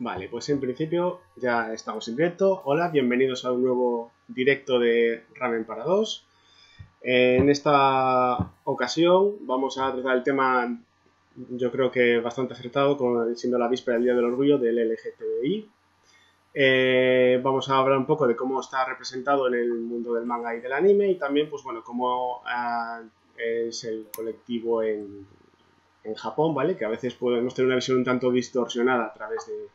Vale, pues en principio ya estamos en directo. Hola, bienvenidos a un nuevo directo de Ramen para 2. En esta ocasión vamos a tratar el tema, yo creo que bastante acertado, siendo la víspera del Día del Orgullo del LGTBI. Vamos a hablar un poco de cómo está representado en el mundo del manga y del anime y también, pues bueno, cómo es el colectivo en Japón, ¿vale? Que a veces podemos tener una visión un tanto distorsionada a través de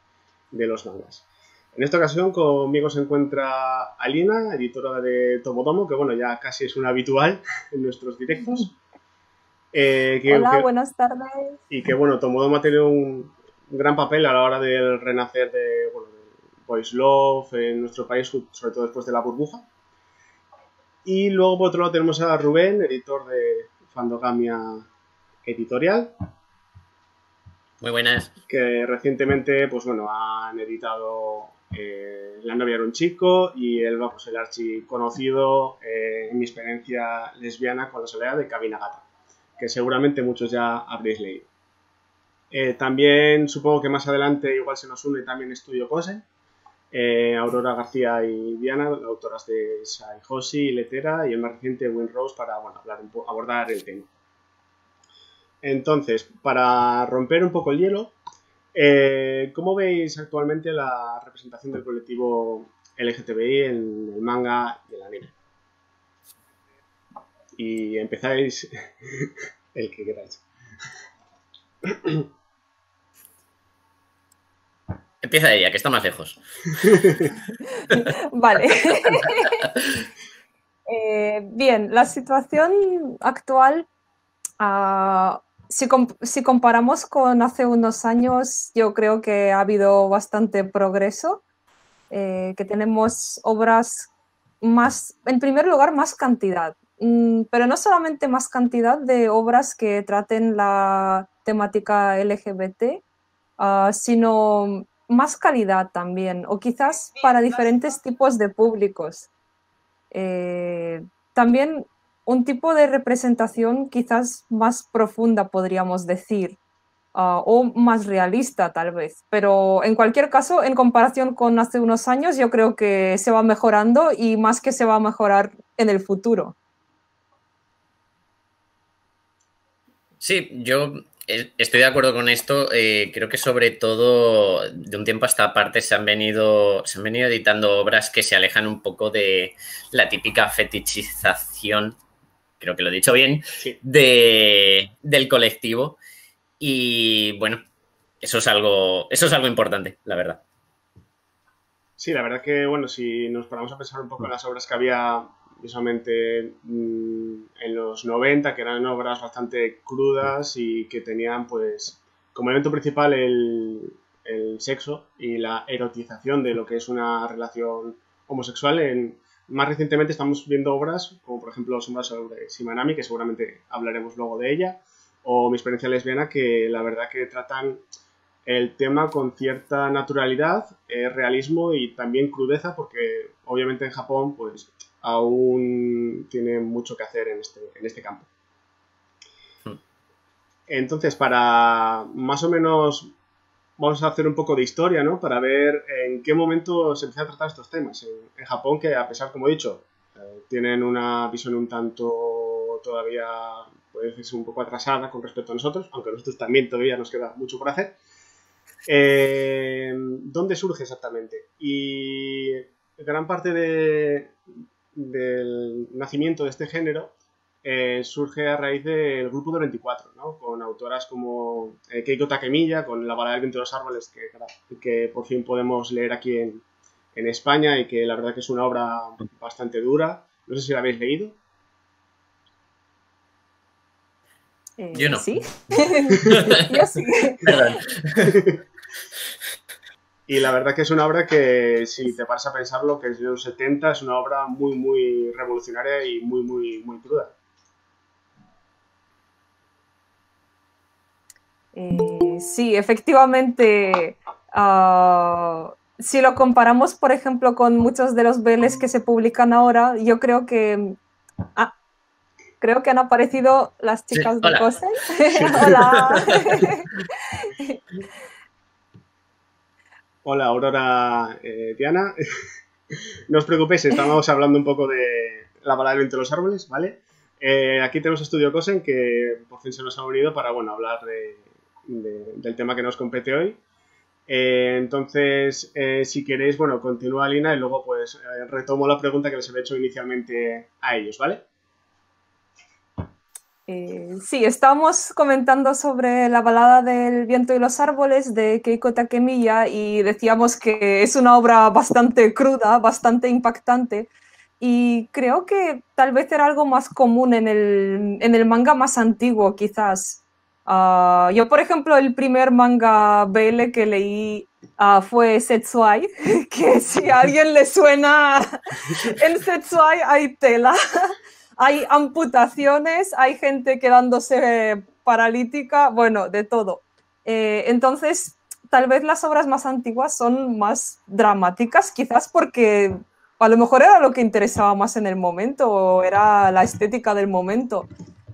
los mangas. En esta ocasión conmigo se encuentra Alina, editora de Tomodomo, que bueno, ya casi es una habitual en nuestros directos. Hola, buenas tardes. Y que bueno, Tomodomo ha tenido un gran papel a la hora del renacer de, bueno, Boys Love en nuestro país, sobre todo después de La Burbuja. Y luego por otro lado tenemos a Rubén, editor de Fandogamia Editorial. Muy buenas. Que recientemente, pues bueno, han editado La novia era un chico y el archiconocido En mi experiencia lesbiana con la soledad de Kabi Nagata, que seguramente muchos ya habréis leído. También supongo que más adelante igual se nos une también Estudio Kôsen, Aurora García y Diana, autoras de Saihoshi, Letera y el más reciente Wynne Rose, para bueno, abordar el tema. Entonces, para romper un poco el hielo, ¿cómo veis actualmente la representación del colectivo LGTBI en el manga y el anime? Y empezáis el que queráis. Empieza ella, que está más lejos. Vale. Bien, la situación actual, si comparamos con hace unos años, yo creo que ha habido bastante progreso, que tenemos obras más, en primer lugar, más cantidad, pero no solamente más cantidad de obras que traten la temática LGBT, sino más calidad también, o quizás para diferentes tipos de públicos. También un tipo de representación quizás más profunda, podríamos decir, o más realista tal vez, pero en cualquier caso, en comparación con hace unos años, yo creo que se va mejorando y más que se va a mejorar en el futuro. Sí, yo estoy de acuerdo con esto. Creo que sobre todo de un tiempo a esta parte se han venido editando obras que se alejan un poco de la típica fetichización, creo que lo he dicho bien, sí, del colectivo. Y bueno, eso es algo importante, la verdad. Sí, la verdad que bueno, si nos paramos a pensar un poco en las obras que había precisamente en los 90, que eran obras bastante crudas y que tenían pues como elemento principal el sexo y la erotización de lo que es una relación homosexual. Más recientemente estamos viendo obras como por ejemplo Sombras sobre Shimanami, que seguramente hablaremos luego de ella, o Mi experiencia lesbiana, que la verdad que tratan el tema con cierta naturalidad, realismo y también crudeza, porque obviamente en Japón pues aún tiene mucho que hacer en este campo. Entonces, para más o menos, vamos a hacer un poco de historia, ¿no? Para ver en qué momento se empiezan a tratar estos temas. En Japón, que a pesar, como he dicho, tienen una visión un tanto todavía, puede decirse, un poco atrasada con respecto a nosotros, aunque a nosotros también todavía nos queda mucho por hacer. ¿Dónde surge exactamente? Y gran parte del nacimiento de este género surge a raíz del Grupo 24, ¿no? Con autoras como Keiko Takemiya, con La balada del viento entre los árboles, que por fin podemos leer aquí en España, y que la verdad que es una obra bastante dura. No sé si la habéis leído. Yo no. Sí. Yo sí. Y la verdad que es una obra que, si te paras a pensarlo, que es de los 70, es una obra muy, muy revolucionaria y muy, muy, muy cruda. Sí, efectivamente, si lo comparamos, por ejemplo, con muchos de los BLs que se publican ahora, yo creo que... creo que han aparecido las chicas, sí, de Kôsen. Hola. Hola, Aurora, Diana. No os preocupéis, estábamos hablando un poco de La balada del viento entre los árboles, ¿vale? Aquí tenemos Estudio Kôsen, que por fin se nos ha unido para, bueno, hablar del tema que nos compete hoy. Entonces, si queréis, bueno, continúa Lina y luego pues retomo la pregunta que les había hecho inicialmente a ellos, ¿vale? Sí, estábamos comentando sobre La balada del viento y los árboles de Keiko Takemiya y decíamos que es una obra bastante cruda, bastante impactante, y creo que tal vez era algo más común en el manga más antiguo, quizás. Yo, por ejemplo, el primer manga BL que leí fue Setsuai, que si a alguien le suena, en Setsuai hay tela. Hay amputaciones, hay gente quedándose paralítica, bueno, de todo. Entonces, tal vez las obras más antiguas son más dramáticas, quizás porque a lo mejor era lo que interesaba más en el momento, o era la estética del momento.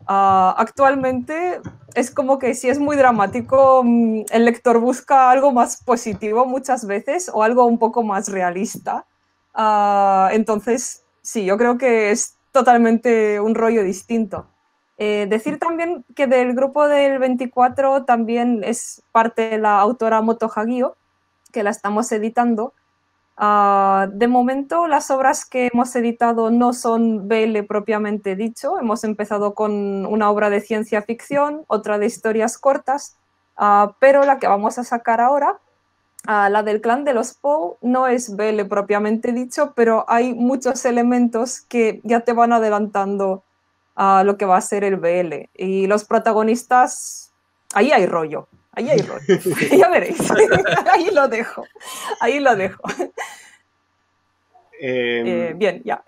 Actualmente es como que si es muy dramático, el lector busca algo más positivo muchas veces, o algo un poco más realista. Entonces, sí, yo creo que es totalmente un rollo distinto. Decir también que del grupo del 24 también es parte la autora Moto Hagio, que la estamos editando. De momento las obras que hemos editado no son BL propiamente dicho. Hemos empezado con una obra de ciencia ficción, otra de historias cortas, pero la que vamos a sacar ahora, la del clan de los Pou, no es BL propiamente dicho, pero hay muchos elementos que ya te van adelantando a lo que va a ser el BL. Y los protagonistas, ahí hay rollo, ya veréis, ahí lo dejo. Bien, ya.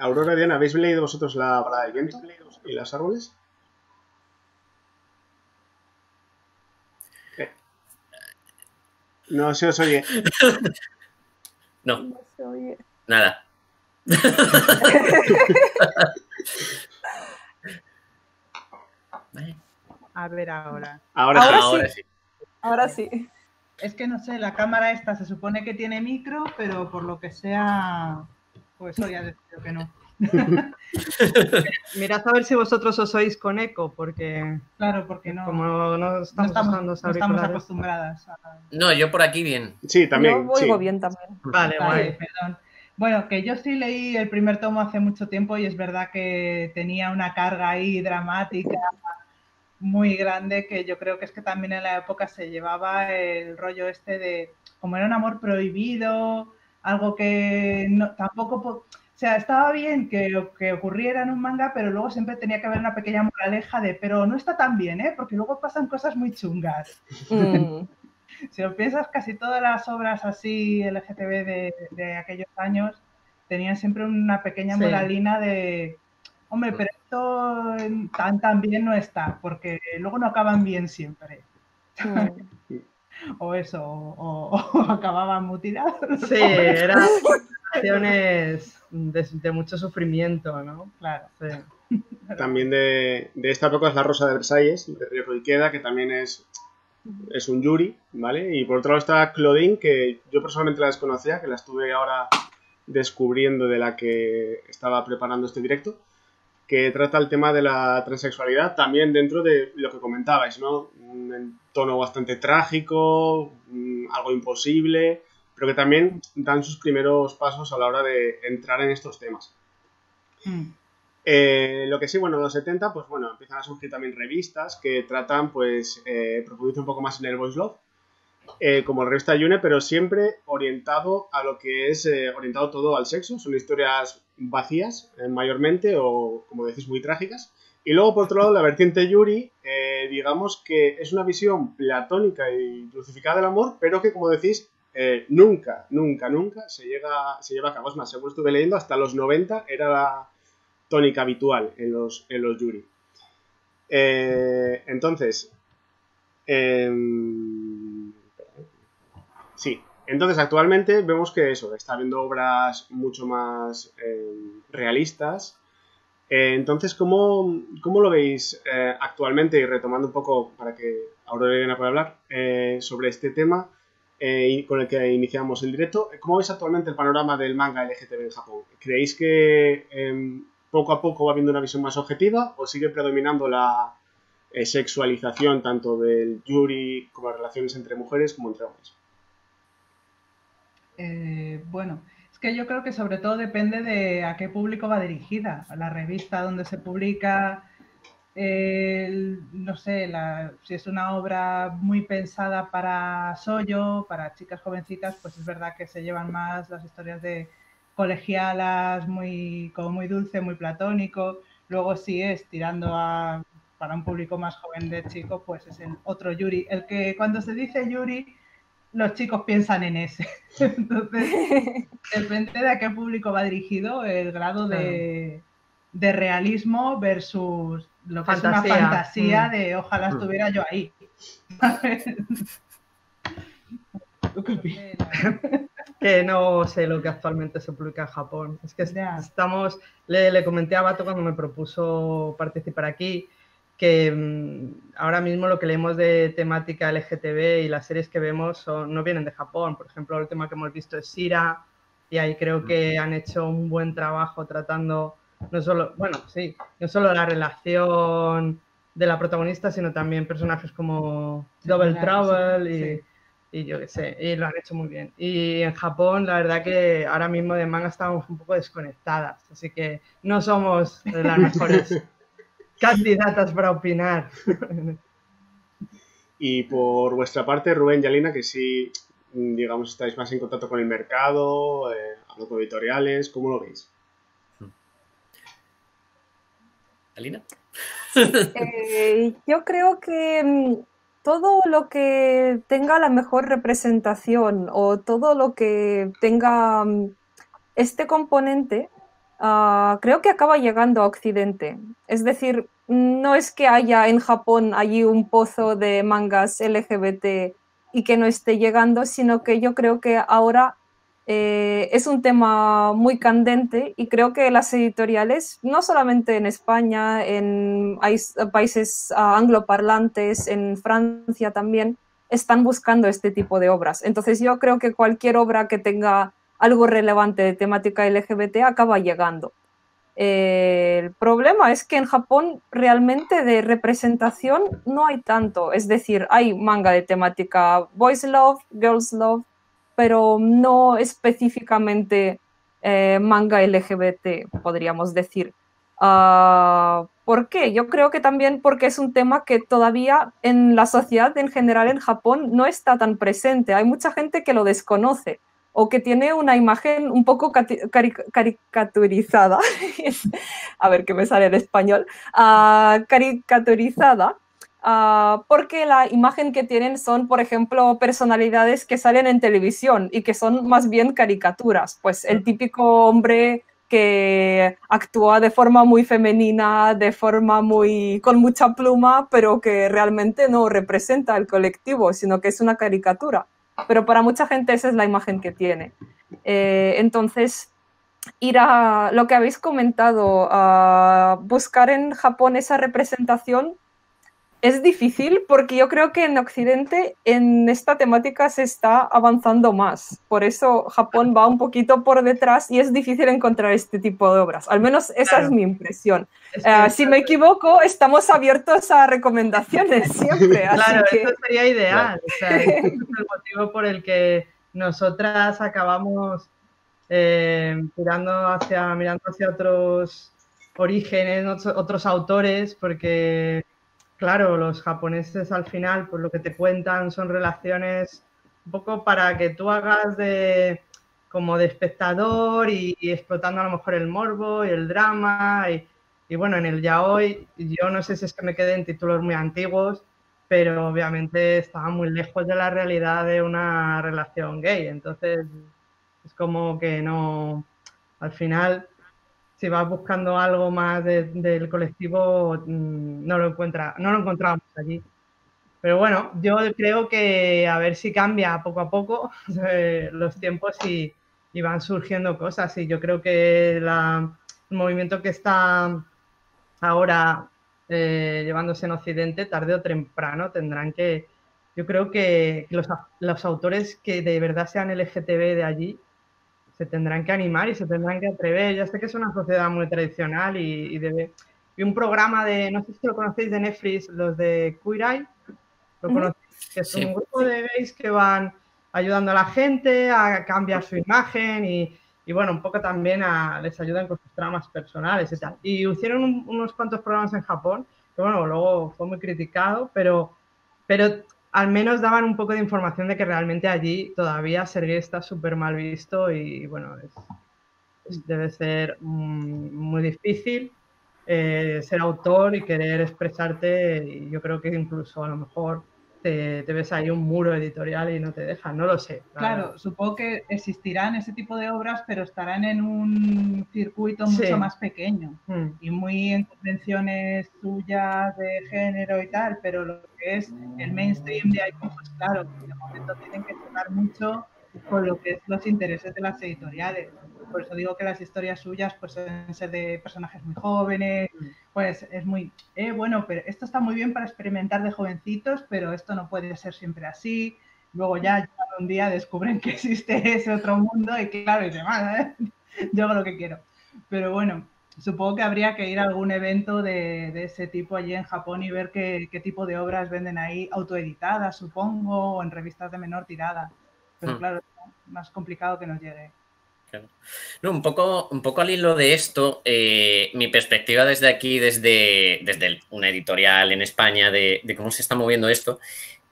Aurora, Diana, ¿habéis leído vosotros La balada del viento y los árboles? No se os oye. No se oye. Nada. A ver ahora. Ahora sí. Ahora sí. Es que no sé, la cámara esta se supone que tiene micro, pero por lo que sea, pues hoy ha decidido que no. Mirad a ver si vosotros os oís con eco, porque claro, porque no, como no estamos acostumbradas a... No, yo por aquí bien. Sí, también. Yo oigo bien también. Vale, perdón. Bueno, que yo sí leí el primer tomo hace mucho tiempo y es verdad que tenía una carga ahí dramática muy grande, que yo creo que es que también en la época se llevaba el rollo este de, como era un amor prohibido, algo que no, tampoco... O sea, estaba bien que ocurriera en un manga, pero luego siempre tenía que haber una pequeña moraleja de, pero no está tan bien, ¿eh? Porque luego pasan cosas muy chungas. Si lo piensas, casi todas las obras así LGTB de aquellos años tenían siempre una pequeña moralina de, hombre, pero esto tan bien no está, porque luego no acaban bien siempre. O eso, o acababan mutilados. Sí, eran situaciones de mucho sufrimiento, ¿no? Claro, sí. También de esta época es La rosa de Versalles, de Río Iqueda, que también es un yuri, ¿vale? Y por otro lado está Claudine, que yo personalmente la desconocía, que la estuve ahora descubriendo de la que estaba preparando este directo, que trata el tema de la transexualidad también dentro de lo que comentabais, ¿no? Un tono bastante trágico, algo imposible, pero que también dan sus primeros pasos a la hora de entrar en estos temas. Lo que sí, bueno, en los 70, pues bueno, empiezan a surgir también revistas que tratan, pues, profundizan un poco más en el boys love, como la revista Yune, pero siempre orientado a lo que es, orientado todo al sexo, son historias vacías, mayormente, o como decís, muy trágicas. Y luego, por otro lado, la vertiente yuri, digamos que es una visión platónica y dulcificada del amor, pero que, como decís, nunca se lleva a cabo. Es más, según estuve leyendo, hasta los 90 era la tónica habitual en los yuri. Entonces, actualmente vemos que eso, está habiendo obras mucho más realistas. Entonces, ¿cómo lo veis actualmente? Y retomando un poco para que Aurora Elena para hablar sobre este tema con el que iniciamos el directo. ¿Cómo veis actualmente el panorama del manga LGTB en Japón? ¿Creéis que poco a poco va habiendo una visión más objetiva o sigue predominando la sexualización tanto del yuri como las relaciones entre mujeres como entre hombres? Bueno, es que yo creo que sobre todo depende de a qué público va dirigida, a la revista donde se publica, no sé, si es una obra muy pensada para shoujo, para chicas jovencitas, pues es verdad que se llevan más las historias de colegialas, como muy dulce, muy platónico. Luego si es tirando para un público más joven de chicos, pues es el otro yuri, el que cuando se dice yuri los chicos piensan en ese. Entonces, depende de a qué público va dirigido el grado de realismo versus lo que fantasía. Es una fantasía de ojalá estuviera yo ahí. Que no sé lo que actualmente se publica en Japón. Es que estamos... Le comenté a Bato cuando me propuso participar aquí que ahora mismo lo que leemos de temática LGTB y las series que vemos no vienen de Japón. Por ejemplo, la última que hemos visto es Shira, y ahí creo que han hecho un buen trabajo tratando no solo la relación de la protagonista, sino también personajes como Double Trouble y yo qué sé, y lo han hecho muy bien. Y en Japón, la verdad que ahora mismo de manga estamos un poco desconectadas, así que no somos las mejores candidatas para opinar. Y por vuestra parte, Rubén y Alina, que sí, digamos, estáis más en contacto con el mercado, hablando con editoriales, ¿cómo lo veis? Alina. Yo creo que todo lo que tenga la mejor representación o todo lo que tenga este componente, creo que acaba llegando a Occidente. Es decir, no es que haya en Japón allí un pozo de mangas LGBT y que no esté llegando, sino que yo creo que ahora... es un tema muy candente y creo que las editoriales, no solamente en España, en países angloparlantes, en Francia también, están buscando este tipo de obras. Entonces yo creo que cualquier obra que tenga algo relevante de temática LGBT acaba llegando. El problema es que en Japón realmente de representación no hay tanto. Es decir, hay manga de temática boys love, girls love, pero no específicamente manga LGBT, podríamos decir. ¿Por qué? Yo creo que también porque es un tema que todavía en la sociedad en general en Japón no está tan presente. Hay mucha gente que lo desconoce o que tiene una imagen un poco caricaturizada. A ver, que me sale en español. Caricaturizada. Porque la imagen que tienen son, por ejemplo, personalidades que salen en televisión y que son más bien caricaturas. Pues el típico hombre que actúa de forma muy femenina, con mucha pluma, pero que realmente no representa al colectivo, sino que es una caricatura. Pero para mucha gente esa es la imagen que tiene. Entonces, ir a lo que habéis comentado, a buscar en Japón esa representación, es difícil porque yo creo que en Occidente en esta temática se está avanzando más. Por eso Japón va un poquito por detrás y es difícil encontrar este tipo de obras. Al menos esa es mi impresión. Si me equivoco, estamos abiertos a recomendaciones siempre. Claro, así que... eso sería ideal. Claro. O sea, ese es el motivo por el que nosotras acabamos mirando hacia otros orígenes, otros autores, porque... Claro, los japoneses al final, pues lo que te cuentan son relaciones un poco para que tú hagas como de espectador y explotando a lo mejor el morbo y el drama. Y bueno, en el yaoi, yo no sé si es que me quedé en títulos muy antiguos, pero obviamente estaba muy lejos de la realidad de una relación gay. Entonces, es como que no, al final... Si vas buscando algo más del colectivo, no lo encontramos allí. Pero bueno, yo creo que a ver si cambia poco a poco los tiempos y van surgiendo cosas. Y yo creo que el movimiento que está ahora llevándose en Occidente, tarde o temprano tendrán que... Yo creo que los autores que de verdad sean LGTB de allí se tendrán que animar y se tendrán que atrever. Ya sé que es una sociedad muy tradicional y debe... Y un programa de, no sé si lo conocéis, de Netflix, los de Queer Eye, lo conocéis, que es un grupo de gays que van ayudando a la gente a cambiar su imagen y bueno, un poco también les ayudan con sus tramas personales y tal. Y hicieron unos cuantos programas en Japón, que bueno, luego fue muy criticado, pero al menos daban un poco de información de que realmente allí todavía ser gay está súper mal visto y bueno, debe ser muy difícil ser autor y querer expresarte. Y yo creo que incluso a lo mejor te ves ahí un muro editorial y no te dejan, no lo sé. Claro, supongo que existirán ese tipo de obras, pero estarán en un circuito mucho más pequeño y muy en convenciones suyas de género y tal, pero lo que es el mainstream de ahí, pues claro, de momento tienen que jugar mucho con lo que es los intereses de las editoriales. Por eso digo que las historias suyas pues suelen ser de personajes muy jóvenes, pues es muy, bueno, pero esto está muy bien para experimentar de jovencitos, pero esto no puede ser siempre así. Luego ya un día descubren que existe ese otro mundo y claro, y demás, yo hago lo que quiero. Pero bueno, supongo que habría que ir a algún evento de ese tipo allí en Japón y ver qué tipo de obras venden ahí, autoeditadas, supongo, o en revistas de menor tirada. Pero claro, es más complicado que nos llegue. Claro. No, un poco al hilo de esto, mi perspectiva desde aquí, desde una editorial en España de cómo se está moviendo esto,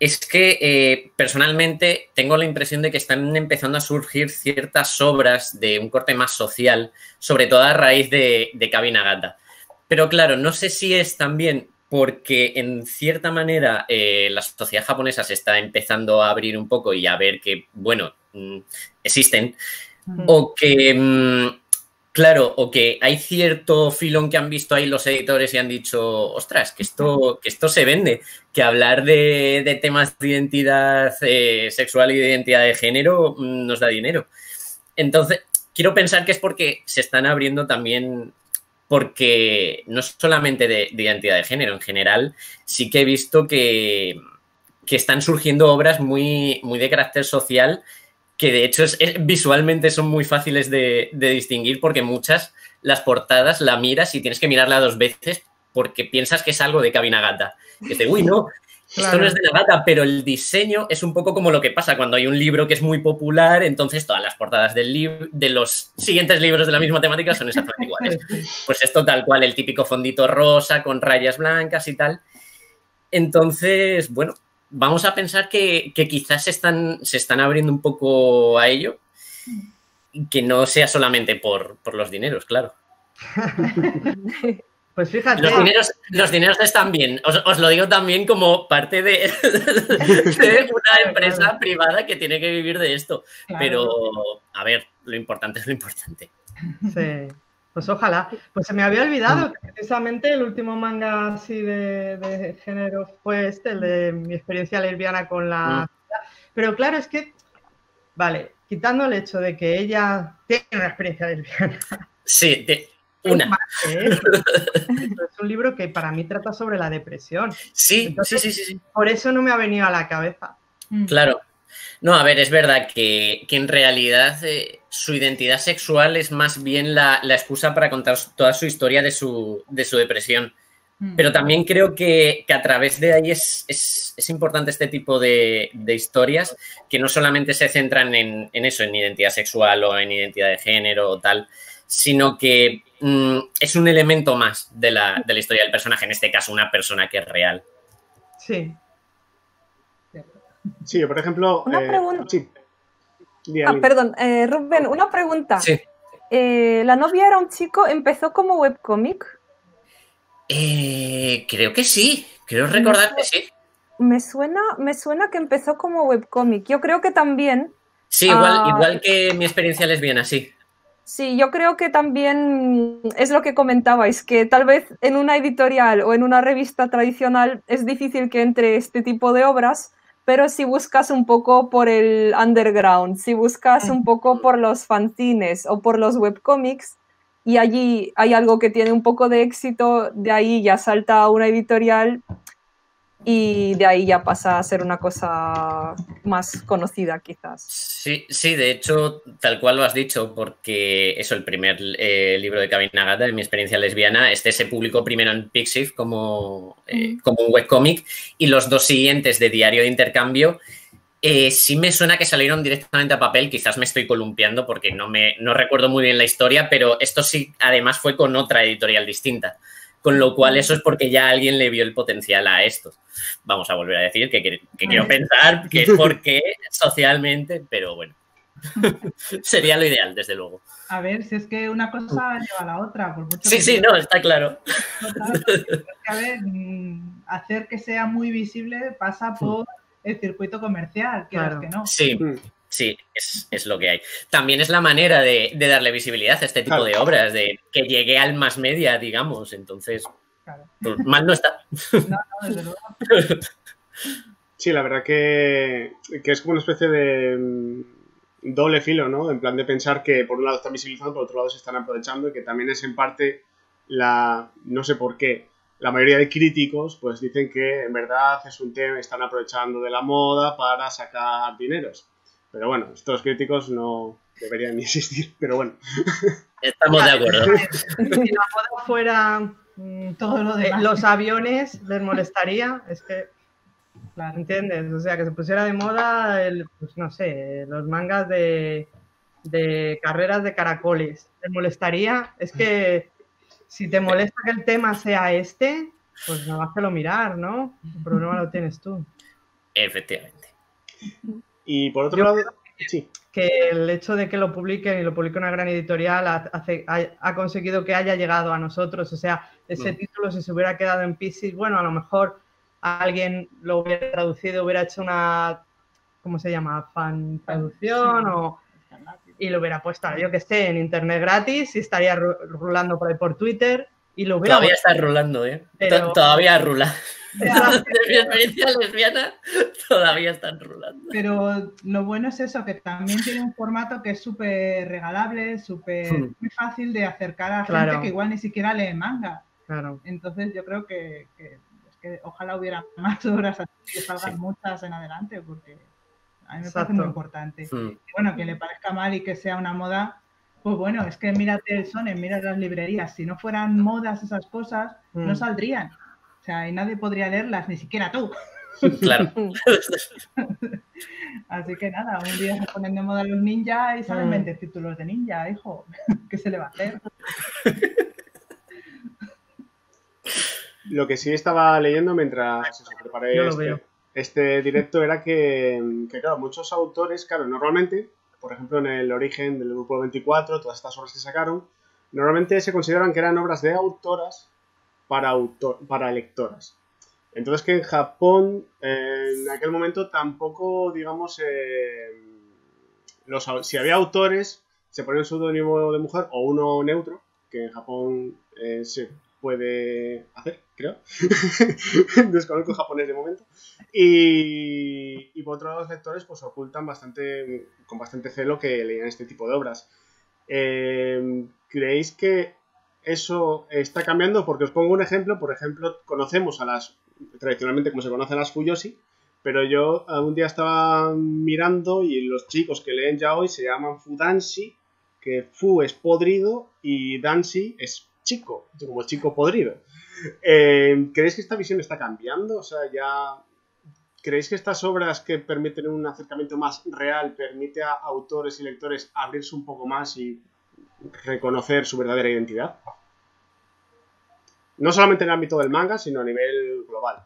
es que personalmente tengo la impresión de que están empezando a surgir ciertas obras de un corte más social, sobre todo a raíz de Kabi Nagata. Pero claro, no sé si es también porque en cierta manera la sociedad japonesa se está empezando a abrir un poco y a ver que, bueno, existen... O que, claro, o que hay cierto filón que han visto ahí los editores y han dicho, ostras, que esto se vende, que hablar de temas de identidad sexual y de identidad de género nos da dinero. Entonces, quiero pensar que es porque se están abriendo también, porque no solamente de identidad de género, en general sí que he visto que están surgiendo obras muy, muy de carácter social, que de hecho visualmente son muy fáciles de distinguir porque muchas las portadas la miras y tienes que mirarla dos veces porque piensas que es algo de Kabi Nagata. Que es de, uy, no, esto no es de Nagata, pero el diseño es un poco como lo que pasa cuando hay un libro que es muy popular, entonces todas las portadas de los siguientes libros de la misma temática son exactamente iguales. Pues esto tal cual, el típico fondito rosa con rayas blancas y tal. Entonces, bueno... Vamos a pensar que quizás se están abriendo un poco a ello y que no sea solamente por los dineros, claro. Pues fíjate. Los dineros están bien. Os lo digo también como parte de una empresa privada que tiene que vivir de esto. Claro. Pero, a ver, lo importante es lo importante. Sí. Pues ojalá. Pues se me había olvidado que precisamente el último manga así de género fue el de Mi experiencia lesbiana con la... Pero claro, es que, vale, quitando el hecho de que ella tiene una experiencia lesbiana. Sí, una. Es un libro que para mí trata sobre la depresión. Sí, entonces, sí. Por eso no me ha venido a la cabeza. Claro. No, a ver, es verdad que en realidad su identidad sexual es más bien la excusa para contar toda su historia de su depresión. Pero también creo que a través de ahí es importante este tipo de historias que no solamente se centran en eso, en identidad sexual o en identidad de género o tal, sino que es un elemento más de la historia del personaje, en este caso una persona que es real. Sí. Sí, por ejemplo... Una pregunta. Sí. Perdón, Rubén, una pregunta. Sí. ¿La novia era un chico? ¿Empezó como webcomic? Creo que sí. Creo recordar que sí. Me suena que empezó como webcomic. Yo creo que también... Sí, igual que Mi experiencia lesbiana, sí. Sí, yo creo que también es lo que comentabais, que tal vez en una editorial o en una revista tradicional es difícil que entre este tipo de obras... Pero si buscas un poco por el underground, si buscas un poco por los fanzines o por los webcomics, y allí hay algo que tiene un poco de éxito, de ahí ya salta a una editorial y de ahí ya pasa a ser una cosa más conocida quizás. Sí, sí, de hecho, tal cual lo has dicho, porque eso, el primer libro de Kabi Nagata, Mi experiencia lesbiana, se publicó primero en Pixiv como, como un webcómic, y los dos siguientes de Diario de Intercambio sí me suena que salieron directamente a papel, quizás me estoy columpiando porque no recuerdo muy bien la historia, pero esto sí, además fue con otra editorial distinta. Con lo cual, eso es porque ya alguien le vio el potencial a estos. Vamos a volver a decir que quiero pensar que es porque socialmente, pero bueno, sería lo ideal, desde luego. A ver, si es que una cosa lleva a la otra. Por mucho no, está claro. A ver, hacer que sea muy visible pasa por el circuito comercial, claro. Que no. Sí. Sí, es lo que hay. También es la manera de darle visibilidad a este tipo de obras, de que llegue al más media, digamos. Entonces, pues, mal no está. No, desde luego. Sí, la verdad que es como una especie de doble filo, ¿no? En plan de pensar que por un lado están visibilizando, por otro lado se están aprovechando, y que también es en parte la... no sé por qué. La mayoría de críticos pues dicen que en verdad es un tema, están aprovechando de la moda para sacar dineros. Pero bueno, estos críticos no deberían existir, pero bueno. Estamos de acuerdo. Si la moda fuera todo lo de los aviones, les molestaría. Es que, ¿entiendes? O sea, que se pusiera de moda, pues no sé, los mangas de carreras de caracoles. ¿Les molestaría? Es que si te molesta que el tema sea este, pues no vas a lo mirar, ¿no? El problema lo tienes tú. Efectivamente. Y por otro lado, sí. Que el hecho de que lo publiquen y lo publique una gran editorial ha conseguido que haya llegado a nosotros. O sea, ese título, si se hubiera quedado en Pixiv, bueno, a lo mejor alguien lo hubiera traducido, hubiera hecho una, ¿cómo se llama? Fan traducción y lo hubiera puesto, yo que sé, en internet gratis y estaría rulando por ahí por Twitter. Y lo hubiera todavía está rulando, ¿eh? Pero... Todavía rula. De mi experiencia lesbiana todavía están rulando. Pero lo bueno es eso, que también tiene un formato que es súper regalable, súper muy fácil de acercar a gente que igual ni siquiera lee manga. Entonces yo creo que ojalá hubiera más obras así, que salgan muchas en adelante, porque a mí me parece muy importante. Y bueno, que le parezca mal y que sea una moda, pues bueno, es que mírate el Shonen, mírate las librerías. Si no fueran modas esas cosas, no saldrían. O sea, y nadie podría leerlas, ni siquiera tú. Claro. Así que nada, un día se ponen de moda los ninjas y salen 20 títulos de ninja, hijo. ¿Qué se le va a hacer? Lo que sí estaba leyendo mientras se preparé este directo era que, claro, muchos autores, claro, normalmente, por ejemplo, en el origen del Grupo 24, todas estas obras que sacaron, normalmente se consideran que eran obras de autoras para lectoras. Entonces que en Japón en aquel momento tampoco, digamos, si había autores se ponía un seudónimo de mujer o uno neutro, que en Japón se puede hacer, creo. Desconozco japonés de momento. Y por otro lado los lectores pues ocultan bastante, con bastante celo, que leían este tipo de obras. ¿Creéis que eso está cambiando? Porque os pongo un ejemplo. Por ejemplo, conocemos a las, tradicionalmente como se conocen, las Fuyoshi, pero yo un día estaba mirando y los chicos que leen ya hoy se llaman Fudanshi, que Fu es podrido y Danshi es chico, como chico podrido. ¿Creéis que esta visión está cambiando? O sea, ya... ¿Creéis que estas obras que permiten un acercamiento más real permite a autores y lectores abrirse un poco más y reconocer su verdadera identidad? No solamente en el ámbito del manga, sino a nivel global.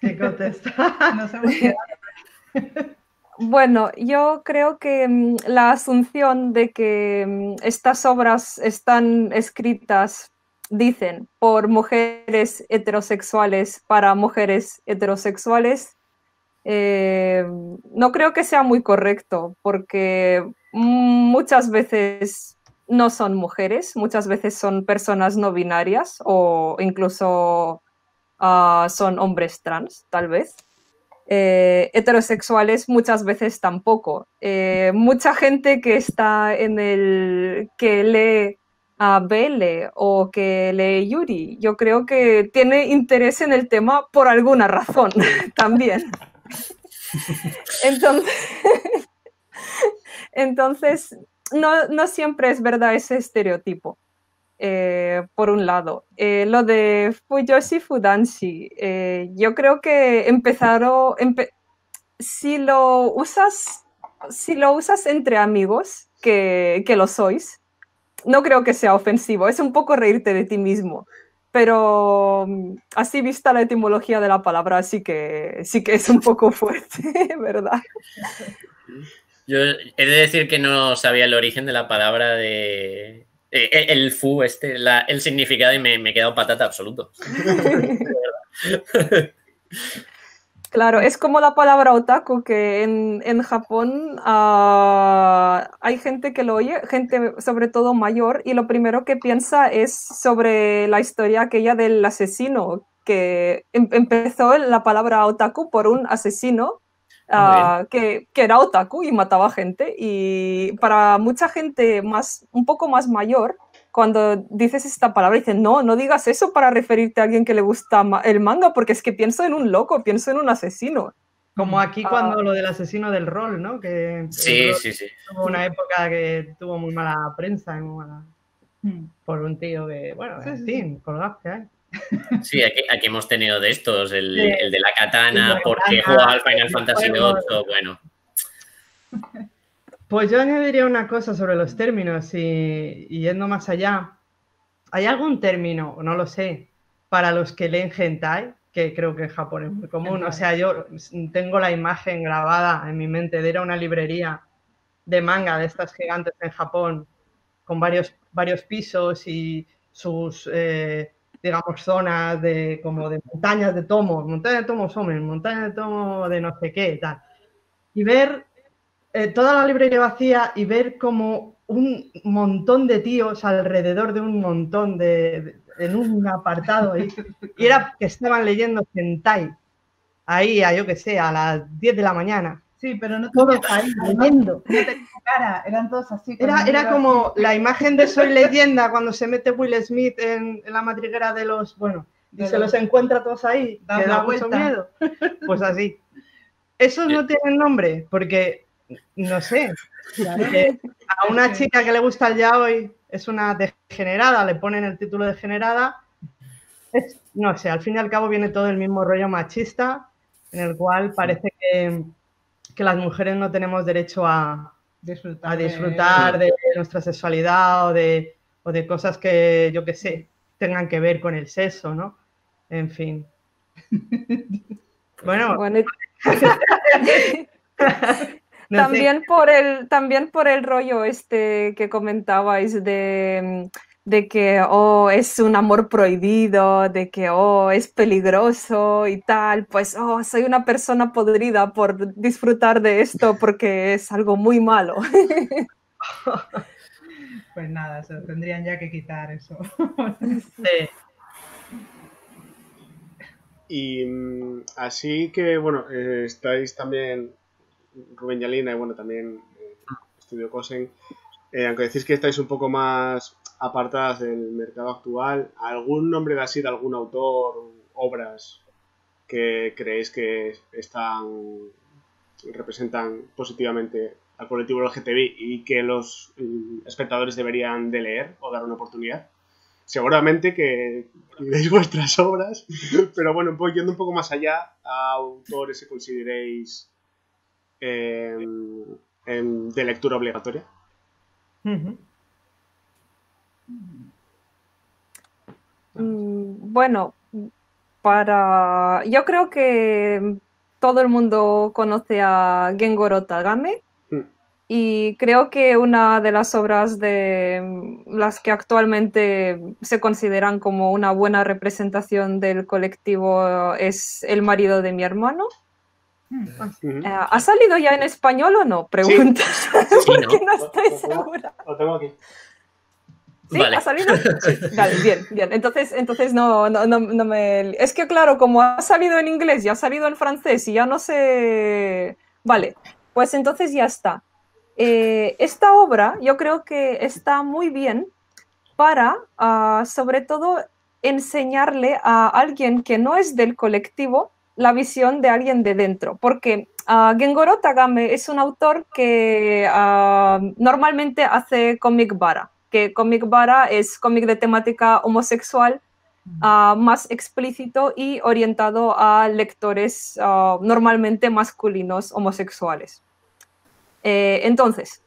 ¿Qué contesta? No sabemos qué. Bueno, yo creo que la asunción de que estas obras están escritas, dicen, por mujeres heterosexuales para mujeres heterosexuales, no creo que sea muy correcto, porque muchas veces no son mujeres, muchas veces son personas no binarias o incluso son hombres trans, tal vez. heterosexuales muchas veces tampoco. Mucha gente que está en el que lee a BL o que lee Yuri, yo creo que tiene interés en el tema por alguna razón también. Entonces no siempre es verdad ese estereotipo. Por un lado, lo de Fuyoshi Fudanshi, yo creo que si lo usas entre amigos, que lo sois, no creo que sea ofensivo, es un poco reírte de ti mismo, pero así vista la etimología de la palabra, sí que es un poco fuerte, ¿verdad? Yo he de decir que no sabía el origen de la palabra de... el fu, el significado, y me he quedado patata absoluto. Claro, es como la palabra otaku, que en Japón hay gente que lo oye, gente sobre todo mayor, y lo primero que piensa es sobre la historia aquella del asesino, que empezó la palabra otaku por un asesino que era otaku y mataba gente, y para mucha gente un poco más mayor, cuando dices esta palabra dicen no digas eso para referirte a alguien que le gusta el manga, porque es que pienso en un loco, pienso en un asesino. Como aquí cuando lo del asesino del rol, ¿no? Que sí. Tuvo una época que tuvo muy mala prensa, por un tío que, bueno, en fin, colgado que hay. Sí, aquí hemos tenido de estos, el de la katana, porque jugaba al Final Fantasy VIII, bueno. Pues yo añadiría una cosa sobre los términos y yendo más allá. ¿Hay algún término, no lo sé, para los que leen hentai? Que creo que en Japón es muy común. O sea, yo tengo la imagen grabada en mi mente de ir a una librería de manga de estas gigantes en Japón, con varios pisos y sus... digamos, zonas como de montañas de tomos, hombres, montañas de tomos de no sé qué, tal. Y ver toda la librería vacía y ver como un montón de tíos alrededor de un montón en un apartado ahí. Y era que estaban leyendo hentai, ahí, yo qué sé, a las 10 de la mañana. Sí, pero no todos ahí leyendo. No tenía cara, eran todos así. Era como así. La imagen de Soy Leyenda cuando se mete Will Smith en la madriguera de los... Bueno, y se los encuentra todos ahí. Da mucho miedo. Pues así. Esos no tienen nombre, porque, no sé, porque a una chica que le gusta el yaoi es una degenerada, le ponen el título degenerada. No sé, al fin y al cabo viene todo el mismo rollo machista, en el cual parece que las mujeres no tenemos derecho a disfrutar de nuestra sexualidad o de cosas que, yo qué sé, tengan que ver con el sexo, ¿no? En fin. Bueno. No sé. También por el rollo que comentabais de que es un amor prohibido, de que es peligroso y tal, pues soy una persona podrida por disfrutar de esto porque es algo muy malo. Pues nada, se tendrían ya que quitar eso. Sí. Y así que, bueno, estáis también Rubén Yalina y bueno, también Estudio Kôsen, aunque decís que estáis un poco más apartadas del mercado actual, ¿algún nombre de así de algún autor, obras que creéis que representan positivamente al colectivo LGTBI y que los espectadores deberían de leer o dar una oportunidad? Seguramente que leéis vuestras obras, pero bueno, pues yendo un poco más allá, a autores que consideréis de lectura obligatoria. Uh-huh. Bueno, yo creo que todo el mundo conoce a Gengoro Tagame y creo que una de las obras de las que actualmente se consideran como una buena representación del colectivo es El marido de mi hermano. ¿Ha salido ya en español o no? Preguntas, sí, porque no estoy segura. Lo tengo aquí. ¿Sí? Vale. ¿Ha salido? Sí. Vale, bien, bien. Entonces no me... Es que claro, como ha salido en inglés y ha salido en francés y ya no sé... Vale, pues entonces ya está. Esta obra yo creo que está muy bien para, sobre todo, enseñarle a alguien que no es del colectivo la visión de alguien de dentro. Porque Gengoro Tagame es un autor que normalmente hace cómic vara. Que cómic vara es cómic de temática homosexual, más explícito y orientado a lectores normalmente masculinos homosexuales. Entonces,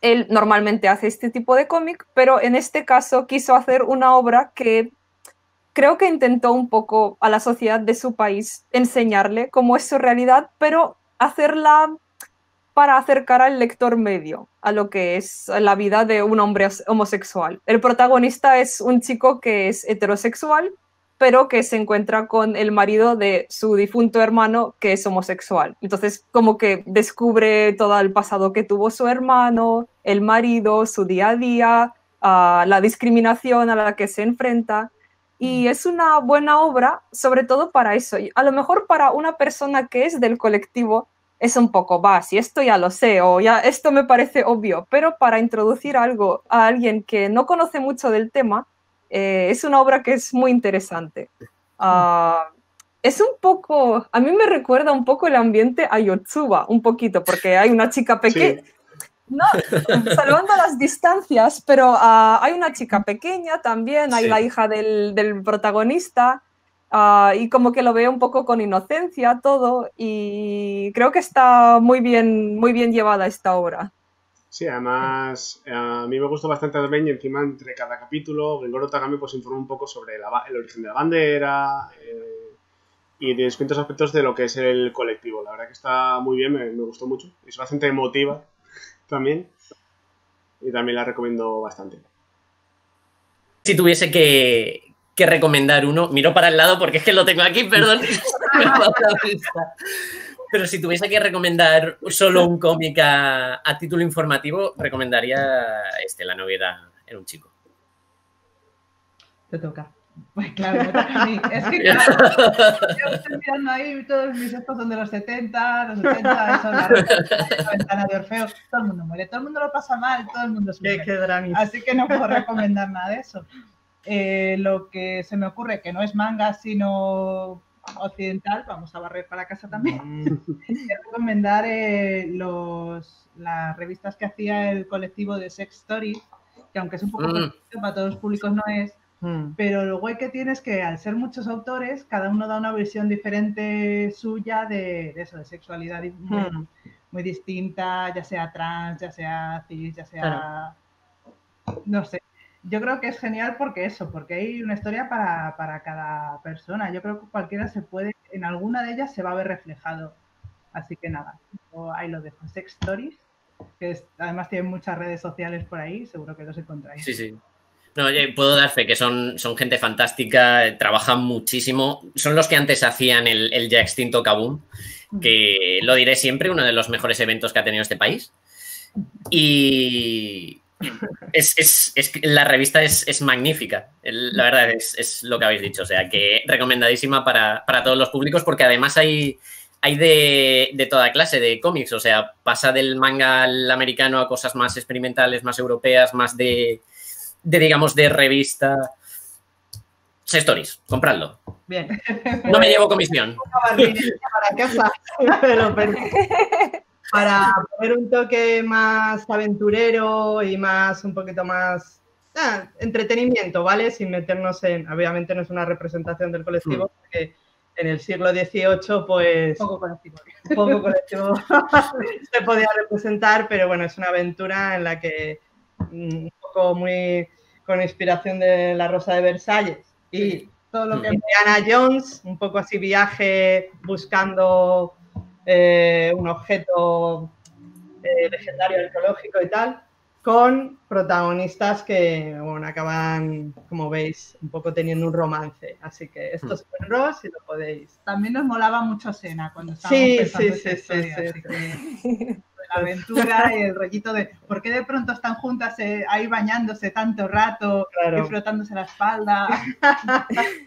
él normalmente hace este tipo de cómic, pero en este caso quiso hacer una obra que creo que intentó un poco a la sociedad de su país enseñarle cómo es su realidad, pero hacerla... para acercar al lector medio a lo que es la vida de un hombre homosexual. El protagonista es un chico que es heterosexual, pero que se encuentra con el marido de su difunto hermano que es homosexual. Entonces, como que descubre todo el pasado que tuvo su hermano, el marido, su día a día, la discriminación a la que se enfrenta. Y es una buena obra, sobre todo para eso. A lo mejor para una persona que es del colectivo, es un poco, va, si esto ya lo sé o ya esto me parece obvio, pero para introducir algo a alguien que no conoce mucho del tema, es una obra que es muy interesante. Es un poco, a mí me recuerda un poco el ambiente a Yotsuba, un poquito, porque hay una chica pequeña, sí. No, salvando las distancias, pero hay una chica pequeña también, hay sí. La hija del protagonista. Y como que lo veo un poco con inocencia todo y creo que está muy bien llevada esta obra. Sí, además a mí me gustó bastante también y encima entre cada capítulo Gengoro Tagame pues informa un poco sobre el origen de la bandera y de distintos aspectos de lo que es el colectivo. La verdad que está muy bien, me gustó mucho. Es bastante emotiva también y también la recomiendo bastante. Si tuviese que recomendar uno, miro para el lado porque es que lo tengo aquí, perdón, pero si tuviese que recomendar solo un cómic a título informativo, recomendaría La novedad en un chico. Te toca. Pues claro, me toca a mí. Es que claro, yo estoy mirando ahí, todos mis estos son de los 70, los 80, son la ventana de Orfeo, todo el mundo muere, todo el mundo lo pasa mal, todo el mundo sufre. Qué dramis. Así que no puedo recomendar nada de eso. Lo que se me ocurre, que no es manga, sino occidental, vamos a barrer para casa también, es recomendar las revistas que hacía el colectivo de Sex Stories, que aunque es un poco para todos los públicos no es, pero lo guay que tiene es que al ser muchos autores, cada uno da una versión diferente suya de eso, de sexualidad muy distinta, ya sea trans, ya sea cis, ya sea... Claro. No sé. Yo creo que es genial porque hay una historia para cada persona. Yo creo que cualquiera se puede, en alguna de ellas se va a ver reflejado. Así que nada, ahí lo dejo. Sex Stories, que además tienen muchas redes sociales por ahí, seguro que los encontráis. Sí, sí. No, puedo dar fe que son gente fantástica, trabajan muchísimo. Son los que antes hacían el ya extinto Kaboom, que lo diré siempre, uno de los mejores eventos que ha tenido este país. Y... la revista es magnífica, la verdad es lo que habéis dicho, o sea que recomendadísima para todos los públicos porque además hay de toda clase de cómics, o sea, pasa del manga al americano a cosas más experimentales, más europeas, más de digamos, de revista. Sex Stories, compradlo. Bien. No me llevo comisión. Para poner un toque más aventurero y más, un poquito más entretenimiento, ¿vale? Sin meternos en, obviamente no es una representación del colectivo, porque en el siglo XVIII, pues... Poco colectivo se podía representar, pero bueno, es una aventura en la que un poco muy con inspiración de La Rosa de Versalles y todo lo que es Indiana Jones, un poco así viaje buscando... un objeto legendario arqueológico y tal, con protagonistas que, bueno, acaban, como veis, un poco teniendo un romance. Así que esto es Wynne Rose y lo podéis. También nos molaba mucho Sena cuando estábamos pensando esta historia, así que... la aventura, el rollito de por qué de pronto están juntas ahí bañándose tanto rato, claro, y frotándose la espalda.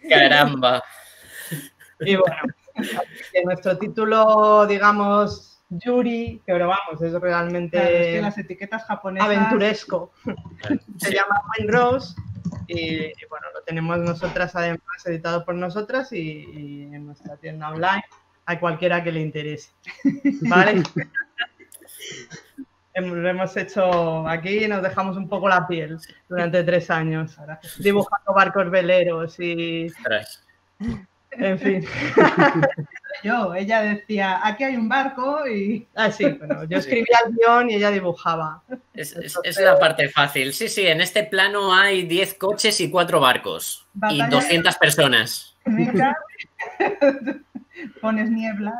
Caramba. Y bueno, de nuestro título, digamos, Yuri, pero vamos, es realmente... Claro, es que las etiquetas japonesas... Aventuresco. Sí. Se llama Wynne Rose y bueno, lo tenemos nosotras además, editado por nosotras y en nuestra tienda online, a cualquiera que le interese, ¿vale? Lo hemos hecho aquí y nos dejamos un poco la piel durante 3 años, ahora, dibujando barcos veleros y... En fin. Ella decía, aquí hay un barco y... Ah, sí, bueno, yo escribía el guión y ella dibujaba. Es la parte fácil. Sí, sí, en este plano hay 10 coches y 4 barcos. Batalla y 200 personas. Pones niebla.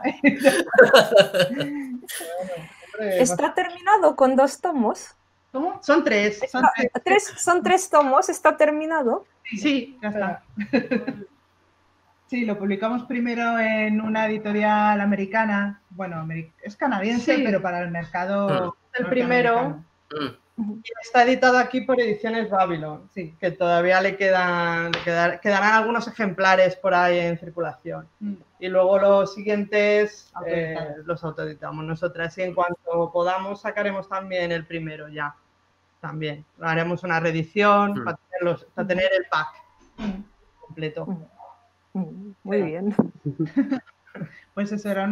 Está terminado con 2 tomos. ¿Cómo? Son 3. Son 3 tomos, está terminado. Sí, ya está. Sí, lo publicamos primero en una editorial americana. Bueno, es canadiense, sí, pero para el mercado... El primero. Y está editado aquí por Ediciones Babylon. Sí, que todavía quedarán algunos ejemplares por ahí en circulación. Y luego los siguientes los autoeditamos nosotras. Y en cuanto podamos, sacaremos también el primero ya. También. Haremos una reedición para tener el pack completo. Muy bien. Pues eso, era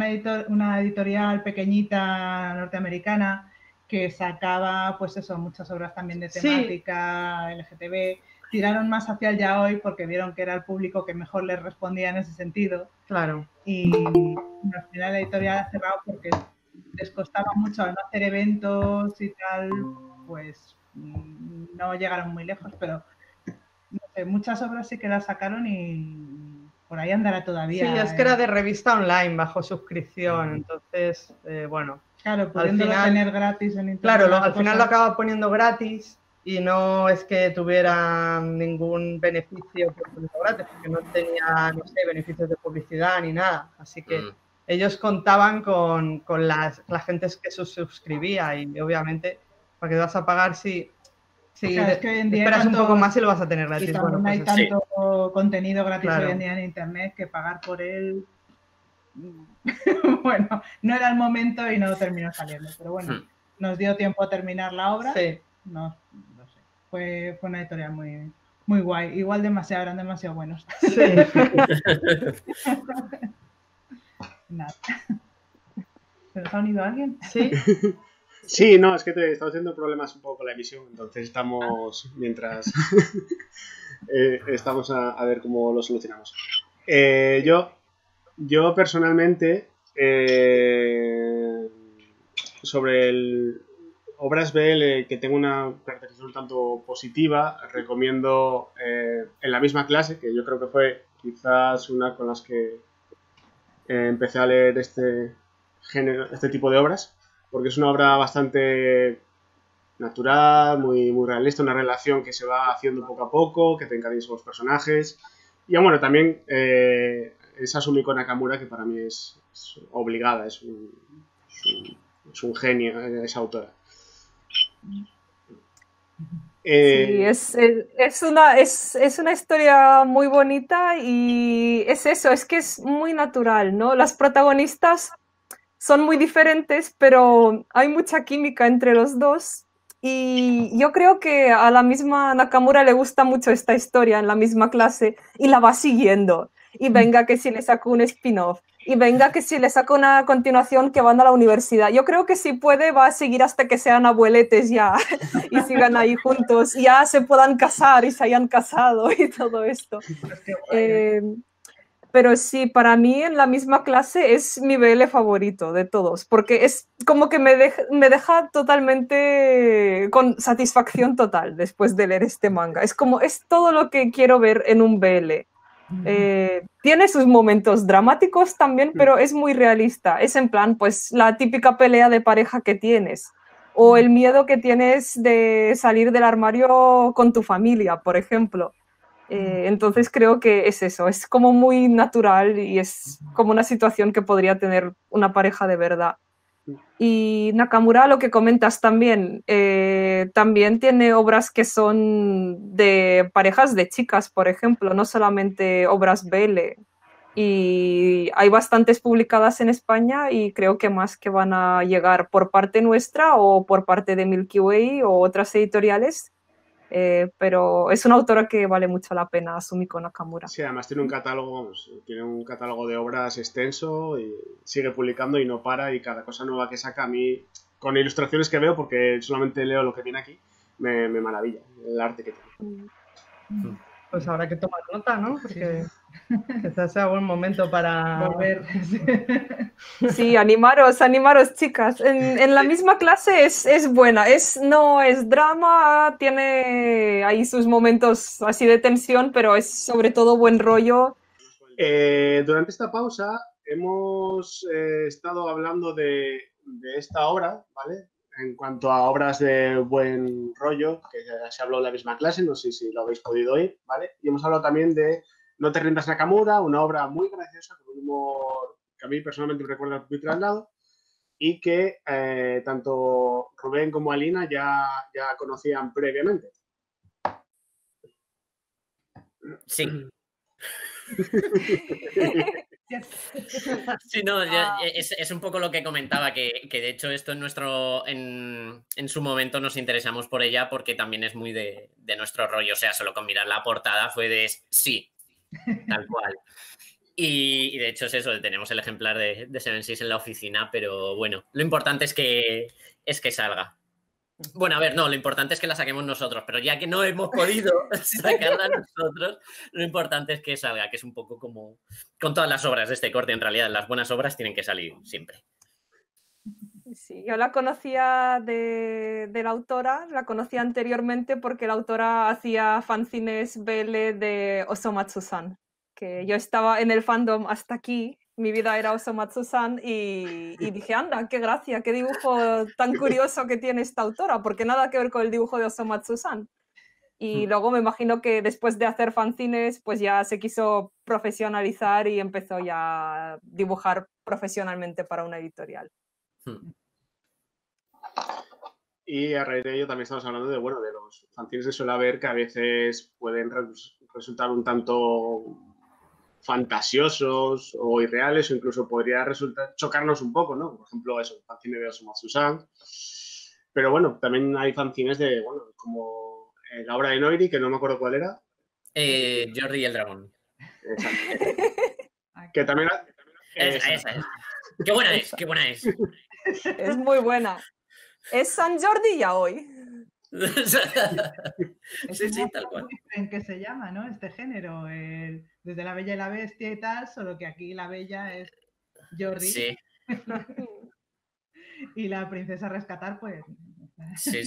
una editorial pequeñita norteamericana que sacaba, pues eso, muchas obras también de temática LGTB. Tiraron más hacia el yaoi porque vieron que era el público que mejor les respondía en ese sentido. Claro. Y al final la editorial ha cerrado porque les costaba mucho al no hacer eventos y tal, pues no llegaron muy lejos, pero no sé, muchas obras sí que las sacaron y por ahí andará todavía. Sí, es que era de revista online, bajo suscripción, entonces, bueno. Claro, pudiéndolo tener gratis en internet. Claro, al final lo acaba poniendo gratis y no es que tuviera ningún beneficio por ponerlo gratis, porque no tenía, no sé, beneficios de publicidad ni nada. Así que ellos contaban con la gente que se suscribía y obviamente, ¿para qué vas a pagar si...? Sí, o sea, es que hoy en día esperas un poco más y lo vas a tener gratis. Y bueno, pues, hay tanto contenido gratis hoy en día en internet que pagar por él... Bueno, no era el momento y no terminó saliendo, pero bueno, nos dio tiempo a terminar la obra. Sí. No sé, fue una editorial muy, muy guay. Igual eran demasiado buenos. Sí. Nada. ¿Pero se ha unido alguien? Sí. Sí, no, es que estamos teniendo problemas un poco con la emisión, entonces estamos, mientras, estamos a ver cómo lo solucionamos. Yo personalmente, sobre obras BL que tengo una caracterización un tanto positiva, recomiendo En la misma clase, que yo creo que fue quizás una con las que empecé a leer este género, este tipo de obras, porque es una obra bastante natural, muy, muy realista, una relación que se va haciendo poco a poco, que te encariñas con los personajes. Y bueno, también es Asumiko Nakamura, que para mí es obligada, es un genio esa autora. Sí, es una historia muy bonita y es eso, es que es muy natural, ¿no? Las protagonistas son muy diferentes, pero hay mucha química entre los dos y yo creo que a la misma Nakamura le gusta mucho esta historia En la misma clase y la va siguiendo. Y venga que si le saco un spin-off, y venga que si le saco una continuación que van a la universidad. Yo creo que si puede va a seguir hasta que sean abueletes ya y sigan ahí juntos, y ya se puedan casar y se hayan casado y todo esto. Pero sí, para mí En la misma clase es mi BL favorito de todos, porque es como que me deja totalmente con satisfacción total después de leer este manga. Es como, es todo lo que quiero ver en un BL. Tiene sus momentos dramáticos también, pero es muy realista. Es en plan, pues, la típica pelea de pareja que tienes, o el miedo que tienes de salir del armario con tu familia, por ejemplo. Entonces creo que es eso, es como muy natural y es como una situación que podría tener una pareja de verdad. Y Nakamura, lo que comentas también, también tiene obras que son de parejas de chicas, por ejemplo, no solamente obras BL. Y hay bastantes publicadas en España y creo que más que van a llegar por parte nuestra o por parte de Milky Way o otras editoriales, pero es una autora que vale mucho la pena, Asumiko Nakamura. Sí, además tiene un catálogo de obras extenso y sigue publicando y no para, y cada cosa nueva que saca a mí, con ilustraciones que veo, porque solamente leo lo que viene aquí, me maravilla el arte que tiene. Pues habrá que tomar nota, ¿no? Porque quizás sea buen momento para volver. Sí, animaros, chicas. En la misma clase es buena. No es drama, tiene ahí sus momentos así de tensión, pero es sobre todo buen rollo. Durante esta pausa hemos estado hablando de esta obra, ¿vale? En cuanto a obras de buen rollo, que ya se habló en la misma clase, no sé si lo habéis podido oír, ¿vale? Y hemos hablado también de No te rindas, Nakamura, una obra muy graciosa, con un humor que a mí personalmente me recuerda muy traslado, y que tanto Rubén como Alina ya conocían previamente. Sí. Sí, no, es un poco lo que comentaba, que de hecho esto en su momento nos interesamos por ella porque también es muy de nuestro rollo, o sea, solo con mirar la portada fue de sí, tal cual. Y de hecho es eso, tenemos el ejemplar de Seven Seas en la oficina, pero bueno, lo importante es que salga. Bueno, a ver, no, lo importante es que la saquemos nosotros, pero ya que no hemos podido sacarla nosotros, lo importante es que salga, que es un poco como con todas las obras de este corte, en realidad las buenas obras tienen que salir siempre. Sí, yo la conocía de la autora, la conocía anteriormente porque la autora hacía fanzines BL de Osomatsu-san, que yo estaba en el fandom hasta aquí. Mi vida era Osomatsu-san y dije, anda, qué gracia, qué dibujo tan curioso que tiene esta autora, porque nada que ver con el dibujo de Osomatsu-san. Y luego me imagino que después de hacer fanzines, pues ya se quiso profesionalizar y empezó ya a dibujar profesionalmente para una editorial. Y a raíz de ello también estamos hablando de los fanzines que suele haber, que a veces pueden resultar un tanto fantasiosos o irreales, o incluso podría resultar chocarnos un poco, ¿no? Por ejemplo, eso, fanzines de Osomatsu-san. Pero bueno, también hay fanzines de, bueno, como la obra de Noiri, que no me acuerdo cuál era. Jordi y el dragón. Exacto. Que también... Esa. Qué buena es, qué buena es. Es muy buena. Es San Jordi ya hoy. Sí, tal cual. En que se llama, ¿no? Este género, desde la Bella y la Bestia y tal, solo que aquí la Bella es Jordi. Sí. Y la princesa a rescatar, pues... Sí.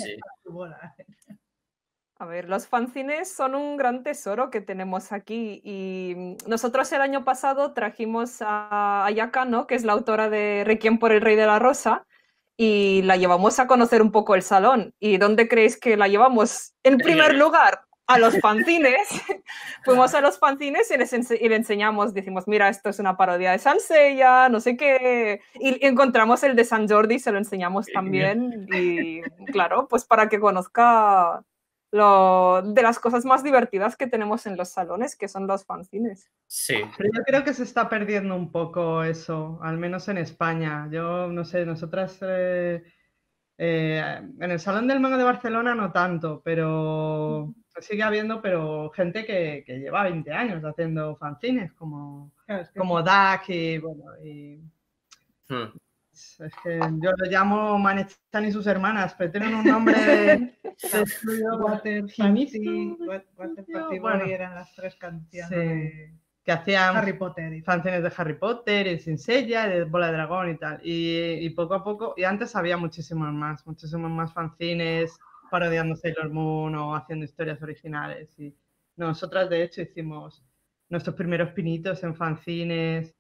A ver, los fanzines son un gran tesoro que tenemos aquí, y nosotros el año pasado trajimos a Ayaka, ¿no? Que es la autora de Requiem por el Rey de la Rosa, y la llevamos a conocer un poco el salón. ¿Y dónde creéis que la llevamos? En primer lugar, a los fanzines. Fuimos a los fanzines y le enseñamos, decimos, mira, esto es una parodia de Sansella, no sé qué. Y encontramos el de San Jordi, se lo enseñamos también. Y claro, pues para que conozca de las cosas más divertidas que tenemos en los salones, que son los fanzines. Sí. Pero yo creo que se está perdiendo un poco eso, al menos en España. Yo no sé, nosotras... en el Salón del Manga de Barcelona no tanto, pero sigue habiendo gente que lleva 20 años haciendo fanzines, como DAC y bueno. Es que yo lo llamo Manestan y sus hermanas, pero tienen un nombre de estudio, Water Party, eran las tres canciones. Sí. Que hacían Harry Potter, fanzines de Harry Potter, y Sin Sella, de Bola de Dragón y tal. Y poco a poco, y antes había muchísimos más fanzines parodiando Sailor Moon o haciendo historias originales. Y nosotras, de hecho, hicimos nuestros primeros pinitos en fanzines,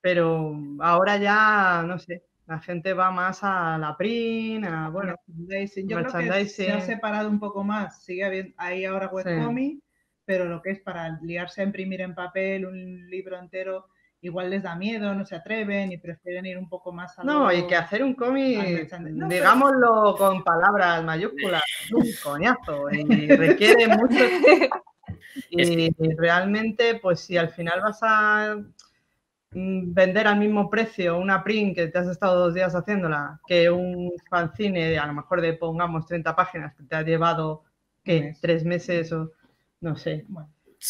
pero ahora ya, no sé, la gente va más a la print, a, bueno, merchandising. Yo creo que se ha separado un poco más. Sigue habiendo ahí ahora webcomic, pero lo que es para liarse a imprimir en papel un libro entero igual les da miedo, no se atreven y prefieren ir un poco más a... No, y que hacer un cómic, digámoslo con palabras mayúsculas, es un coñazo, y requiere mucho... Y realmente, pues si al final vas a vender al mismo precio una print que te has estado 2 días haciéndola, que un fanzine, a lo mejor de, pongamos, 30 páginas, que te ha llevado, ¿qué? 3 meses o no sé,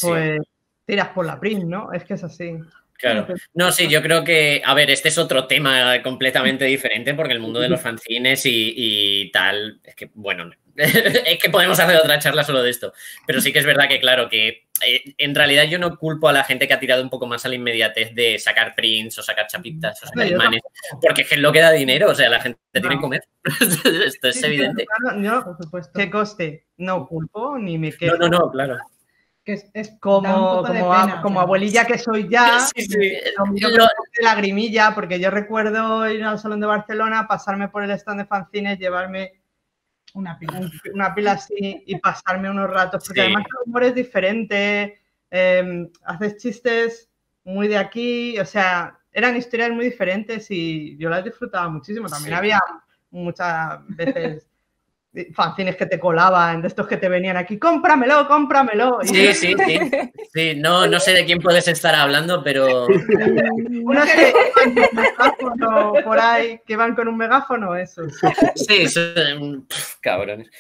pues tiras por la print, ¿no? Es que es así. Claro. No, sí, yo creo que, a ver, este es otro tema completamente diferente porque el mundo de los fanzines y tal, es que, bueno, es que podemos hacer otra charla solo de esto, pero sí que es verdad que, claro, que en realidad yo no culpo a la gente que ha tirado un poco más a la inmediatez de sacar prints o sacar chapitas o sacar imanes, porque es que es lo que da dinero, o sea, la gente tiene que comer, esto es evidente. Claro, no, por supuesto. ¿Qué coste? No culpo ni me quedo. No, claro. Que es como abuelilla que soy ya, lagrimilla, porque yo recuerdo ir al Salón de Barcelona, pasarme por el stand de fanzines, llevarme una pila así y pasarme unos ratos, porque además el humor es diferente, haces chistes muy de aquí, o sea, eran historias muy diferentes y yo las disfrutaba muchísimo. También había muchas veces... fanzines que te colaban, de estos que te venían aquí, cómpramelo. Sí, no sé de quién puedes estar hablando, pero... Unos que van con un megáfono por ahí, que van con un megáfono, eso. Sí, son... cabrones.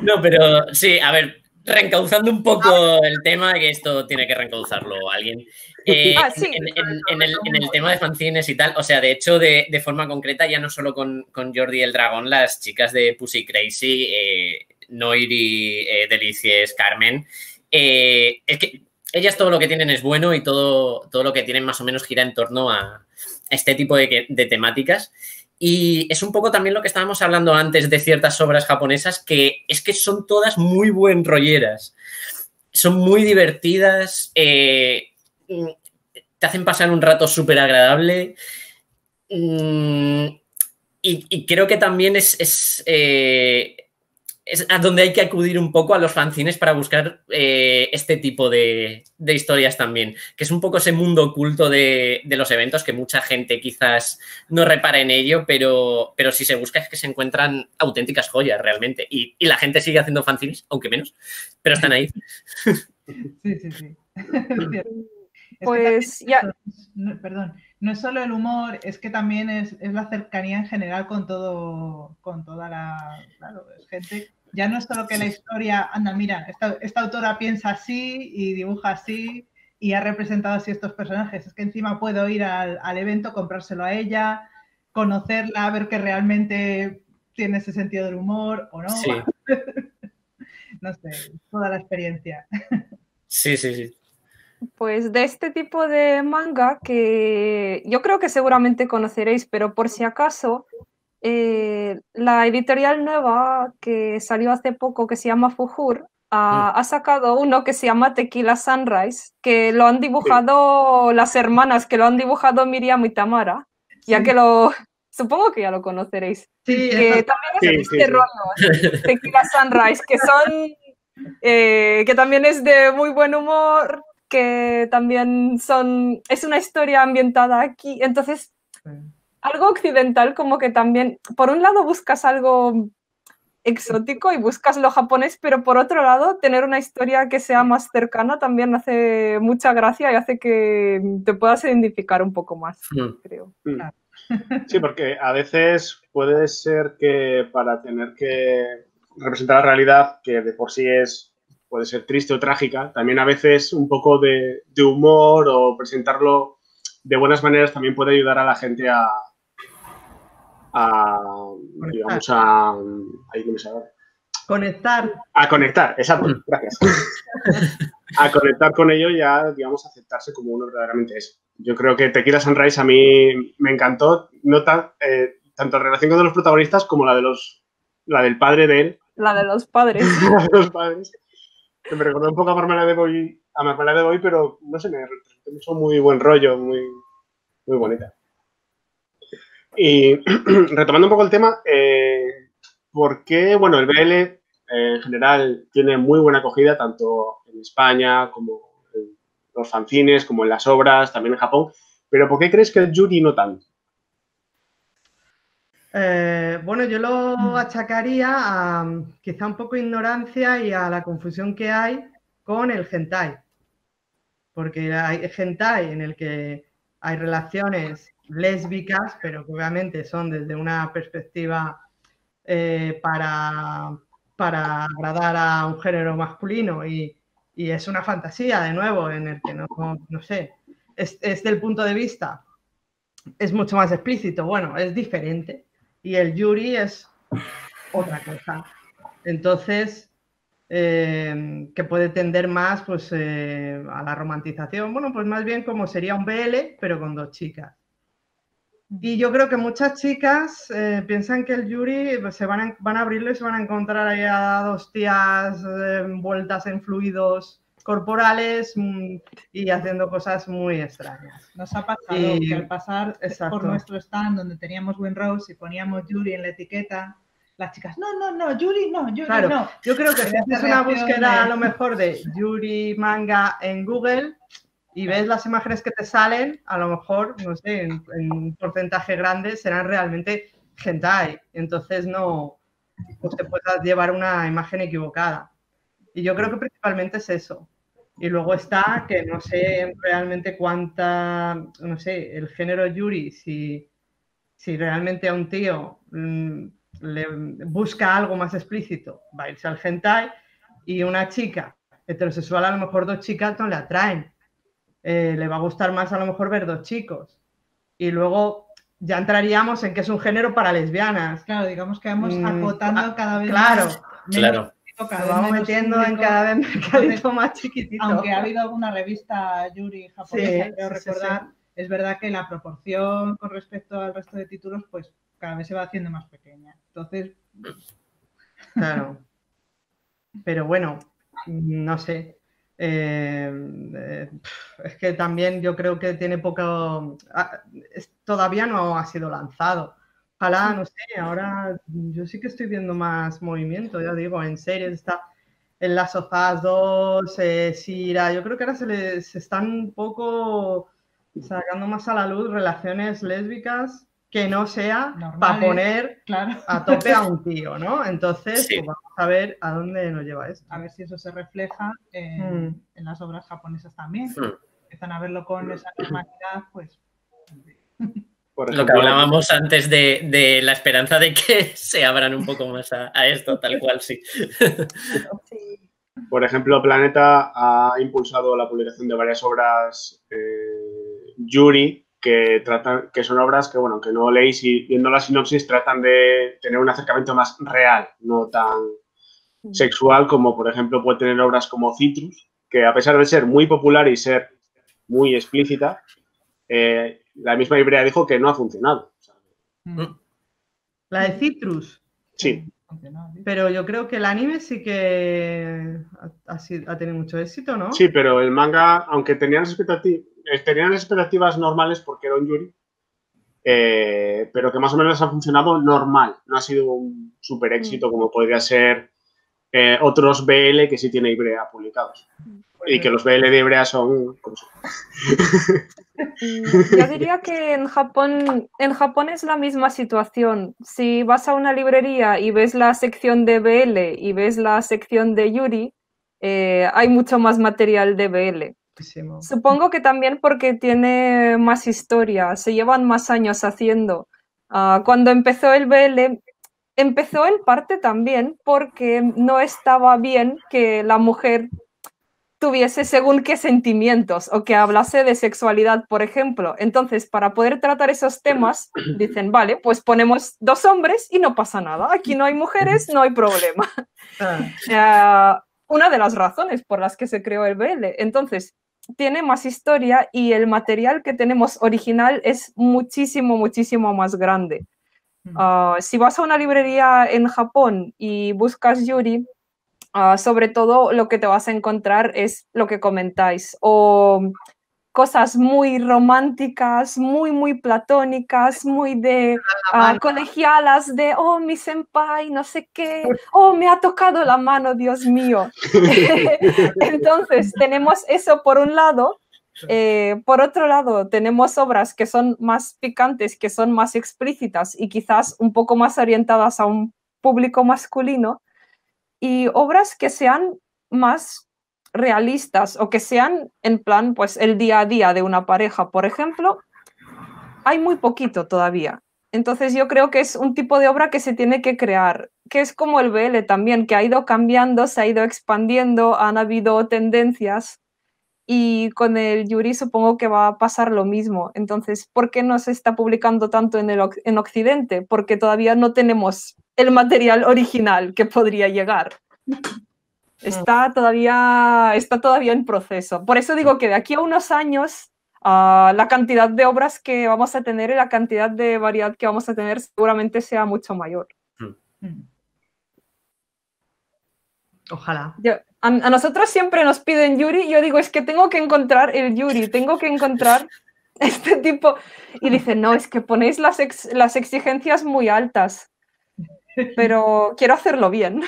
No, pero sí, a ver, reencauzando un poco el tema, que esto tiene que reencauzarlo alguien. En el tema de fanzines y tal, o sea, de hecho, de forma concreta, ya no solo con Jordi el Dragón, las chicas de Pussy Crazy, Noiri, Delicies, Carmen, es que ellas todo lo que tienen es bueno y todo lo que tienen más o menos gira en torno a este tipo de temáticas. Y es un poco también lo que estábamos hablando antes de ciertas obras japonesas, que es que son todas muy buen rolleras, son muy divertidas, te hacen pasar un rato súper agradable y creo que también es a donde hay que acudir un poco a los fanzines para buscar este tipo de historias también, que es un poco ese mundo oculto de los eventos que mucha gente quizás no repara en ello, pero si se busca es que se encuentran auténticas joyas realmente y la gente sigue haciendo fanzines, aunque menos, pero están ahí. Sí. Pues ya... Perdón. No es solo el humor, es que también es la cercanía en general con toda la... Claro, gente, ya no es solo que la historia... Anda, mira, esta autora piensa así y dibuja así y ha representado así estos personajes. Es que encima puedo ir al evento, comprárselo a ella, conocerla, ver que realmente tiene ese sentido del humor o no. Sí. No sé, toda la experiencia. Sí. Pues de este tipo de manga que yo creo que seguramente conoceréis, pero por si acaso, la editorial nueva que salió hace poco, que se llama Fujur, ha sacado uno que se llama Tequila Sunrise, que lo han dibujado las hermanas, que lo han dibujado Miriam y Tamara, ya que lo... Supongo que ya lo conoceréis. Sí, que también es rollo, Tequila Sunrise, que son... que también es de muy buen humor... que también es una historia ambientada aquí, entonces algo occidental, como que también, por un lado buscas algo exótico y buscas lo japonés, pero por otro lado tener una historia que sea más cercana también hace mucha gracia y hace que te puedas identificar un poco más, creo. Sí, porque a veces puede ser que para tener que representar la realidad, que de por sí puede ser triste o trágica, también a veces un poco de humor o presentarlo de buenas maneras también puede ayudar a la gente a conectar, exacto, gracias. A conectar con ello y a, digamos, aceptarse como uno verdaderamente es. Yo creo que Tequila Sunrise a mí me encantó, no tanto en relación con los protagonistas como la del padre de él. La de los padres. La de los padres. Que me recordó un poco a Marmalade Boy, pero no sé, me hizo muy buen rollo, muy bonita. Y retomando un poco el tema, porque, bueno, el BL en general tiene muy buena acogida, tanto en España como en los fanzines, como en las obras, también en Japón. Pero ¿por qué crees que el yuri no tanto? Bueno, yo lo achacaría a quizá un poco ignorancia y a la confusión que hay con el hentai. Porque hay hentai en el que hay relaciones lésbicas, pero que obviamente son desde una perspectiva para agradar a un género masculino y es una fantasía, de nuevo, en el que no sé, es del punto de vista, es mucho más explícito, bueno, es diferente y el yuri es otra cosa. Entonces, que puede tender más pues, a la romantización, bueno, pues más bien como sería un BL, pero con dos chicas. Y yo creo que muchas chicas piensan que el yuri pues, van a abrirlo y se van a encontrar ahí a dos tías envueltas en fluidos corporales y haciendo cosas muy extrañas. Nos ha pasado que al pasar por nuestro stand donde teníamos Wynne Rose y poníamos yuri en la etiqueta, las chicas, no, yuri no, yuri claro, no. Yo creo que si haces una búsqueda a lo mejor de yuri manga en Google... y ves las imágenes que te salen, a lo mejor, no sé, en un porcentaje grande serán realmente hentai. Entonces no pues te puedas llevar una imagen equivocada. Y yo creo que principalmente es eso. Y luego está que no sé realmente cuánta, no sé, el género yuri, si realmente a un tío le busca algo más explícito, va a irse al hentai, y una chica heterosexual, a lo mejor dos chicas no le atraen. Le va a gustar más a lo mejor ver dos chicos. Y luego ya entraríamos en que es un género para lesbianas. Claro, digamos que vamos acotando cada vez más. Claro, claro. Lo vamos metiendo en cada vez mercadito más chiquitito. Aunque ha habido alguna revista yuri japonesa, creo recordar, es verdad que la proporción con respecto al resto de títulos, pues cada vez se va haciendo más pequeña. Entonces... Claro. Pero bueno, no sé. Es que también yo creo que tiene poco, todavía no ha sido lanzado. Ojalá, no sé, ahora yo sí que estoy viendo más movimiento, ya digo, en series está en las Sofás 2, Sira, yo creo que ahora se están un poco sacando más a la luz relaciones lésbicas que no sea para poner a tope a un tío, ¿no? Entonces, pues vamos a ver a dónde nos lleva esto. A ver si eso se refleja en las obras japonesas también. Empiezan a verlo con esa normalidad, pues... Lo que hablábamos antes de la esperanza de que se abran un poco más a esto, tal cual, Por ejemplo, Planeta ha impulsado la publicación de varias obras yuri, que son obras que, bueno, que no leéis y viendo la sinopsis tratan de tener un acercamiento más real, no tan sexual como, por ejemplo, puede tener obras como Citrus, que a pesar de ser muy popular y ser muy explícita, la misma Ibrea dijo que no ha funcionado. ¿La de Citrus? Sí. Pero yo creo que el anime sí que ha tenido mucho éxito, ¿no? Sí, pero el manga, aunque tenían expectativas normales porque era un yuri, pero que más o menos ha funcionado normal. No ha sido un super éxito como podría ser otros BL que sí tiene Ibrea publicados. Y que los BL de Ibrea son... Yo diría que en Japón es la misma situación. Si vas a una librería y ves la sección de BL y ves la sección de yuri, hay mucho más material de BL. Supongo que también porque tiene más historia, se llevan más años haciendo. Cuando empezó el BL, empezó en parte también porque no estaba bien que la mujer tuviese según qué sentimientos o que hablase de sexualidad, por ejemplo. Entonces, para poder tratar esos temas, dicen, vale, pues ponemos dos hombres y no pasa nada. Aquí no hay mujeres, no hay problema. Una de las razones por las que se creó el BL. Entonces, tiene más historia y el material que tenemos original es muchísimo, muchísimo más grande. Si vas a una librería en Japón y buscas yuri, sobre todo lo que te vas a encontrar es lo que comentáis, o cosas muy románticas, muy, muy platónicas, muy de colegialas, de, oh, mi senpai, no sé qué, oh, me ha tocado la mano, Dios mío. Entonces, tenemos eso por un lado Por otro lado, tenemos obras que son más picantes, que son más explícitas y quizás un poco más orientadas a un público masculino, y obras que sean más realistas o que sean en plan pues el día a día de una pareja, por ejemplo. Hay muy poquito todavía. Entonces yo creo que es un tipo de obra que se tiene que crear, que es como el BL también, que ha ido cambiando, se ha ido expandiendo, han habido tendencias, y con el Yuri supongo que va a pasar lo mismo. Entonces, ¿por qué no se está publicando tanto en Occidente? Porque todavía no tenemos el material original que podría llegar. Está todavía en proceso. Por eso digo que de aquí a unos años... la cantidad de obras que vamos a tener y la cantidad de variedad que vamos a tener seguramente sea mucho mayor. Ojalá. A nosotros siempre nos piden Yuri, yo digo, es que tengo que encontrar el Yuri, tengo que encontrar este tipo. Y dicen, no, es que ponéis las exigencias muy altas, pero quiero hacerlo bien.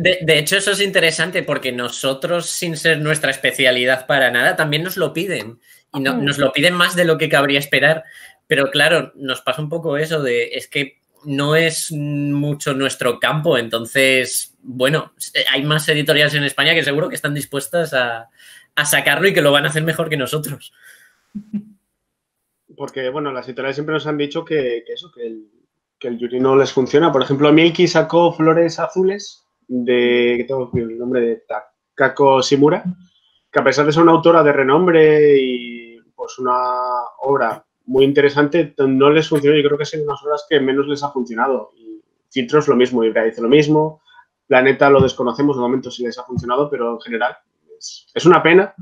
De hecho, eso es interesante porque nosotros, sin ser nuestra especialidad para nada, también nos lo piden. Y nos lo piden más de lo que cabría esperar. Pero claro, nos pasa un poco eso de, es que no es mucho nuestro campo. Entonces, bueno, hay más editoriales en España que seguro que están dispuestas a sacarlo y que lo van a hacer mejor que nosotros. Porque, bueno, las editoriales siempre nos han dicho que eso, que el Yuri no les funciona. Por ejemplo, Milky sacó Flores Azules de, tengo el nombre de Takako Shimura, que a pesar de ser una autora de renombre y pues una obra muy interesante, no les funcionó. Yo creo que son unas obras que menos les ha funcionado. Y Citrus lo mismo, Ibrea dice lo mismo, Planeta lo desconocemos, de momento sí les ha funcionado, pero en general es una pena,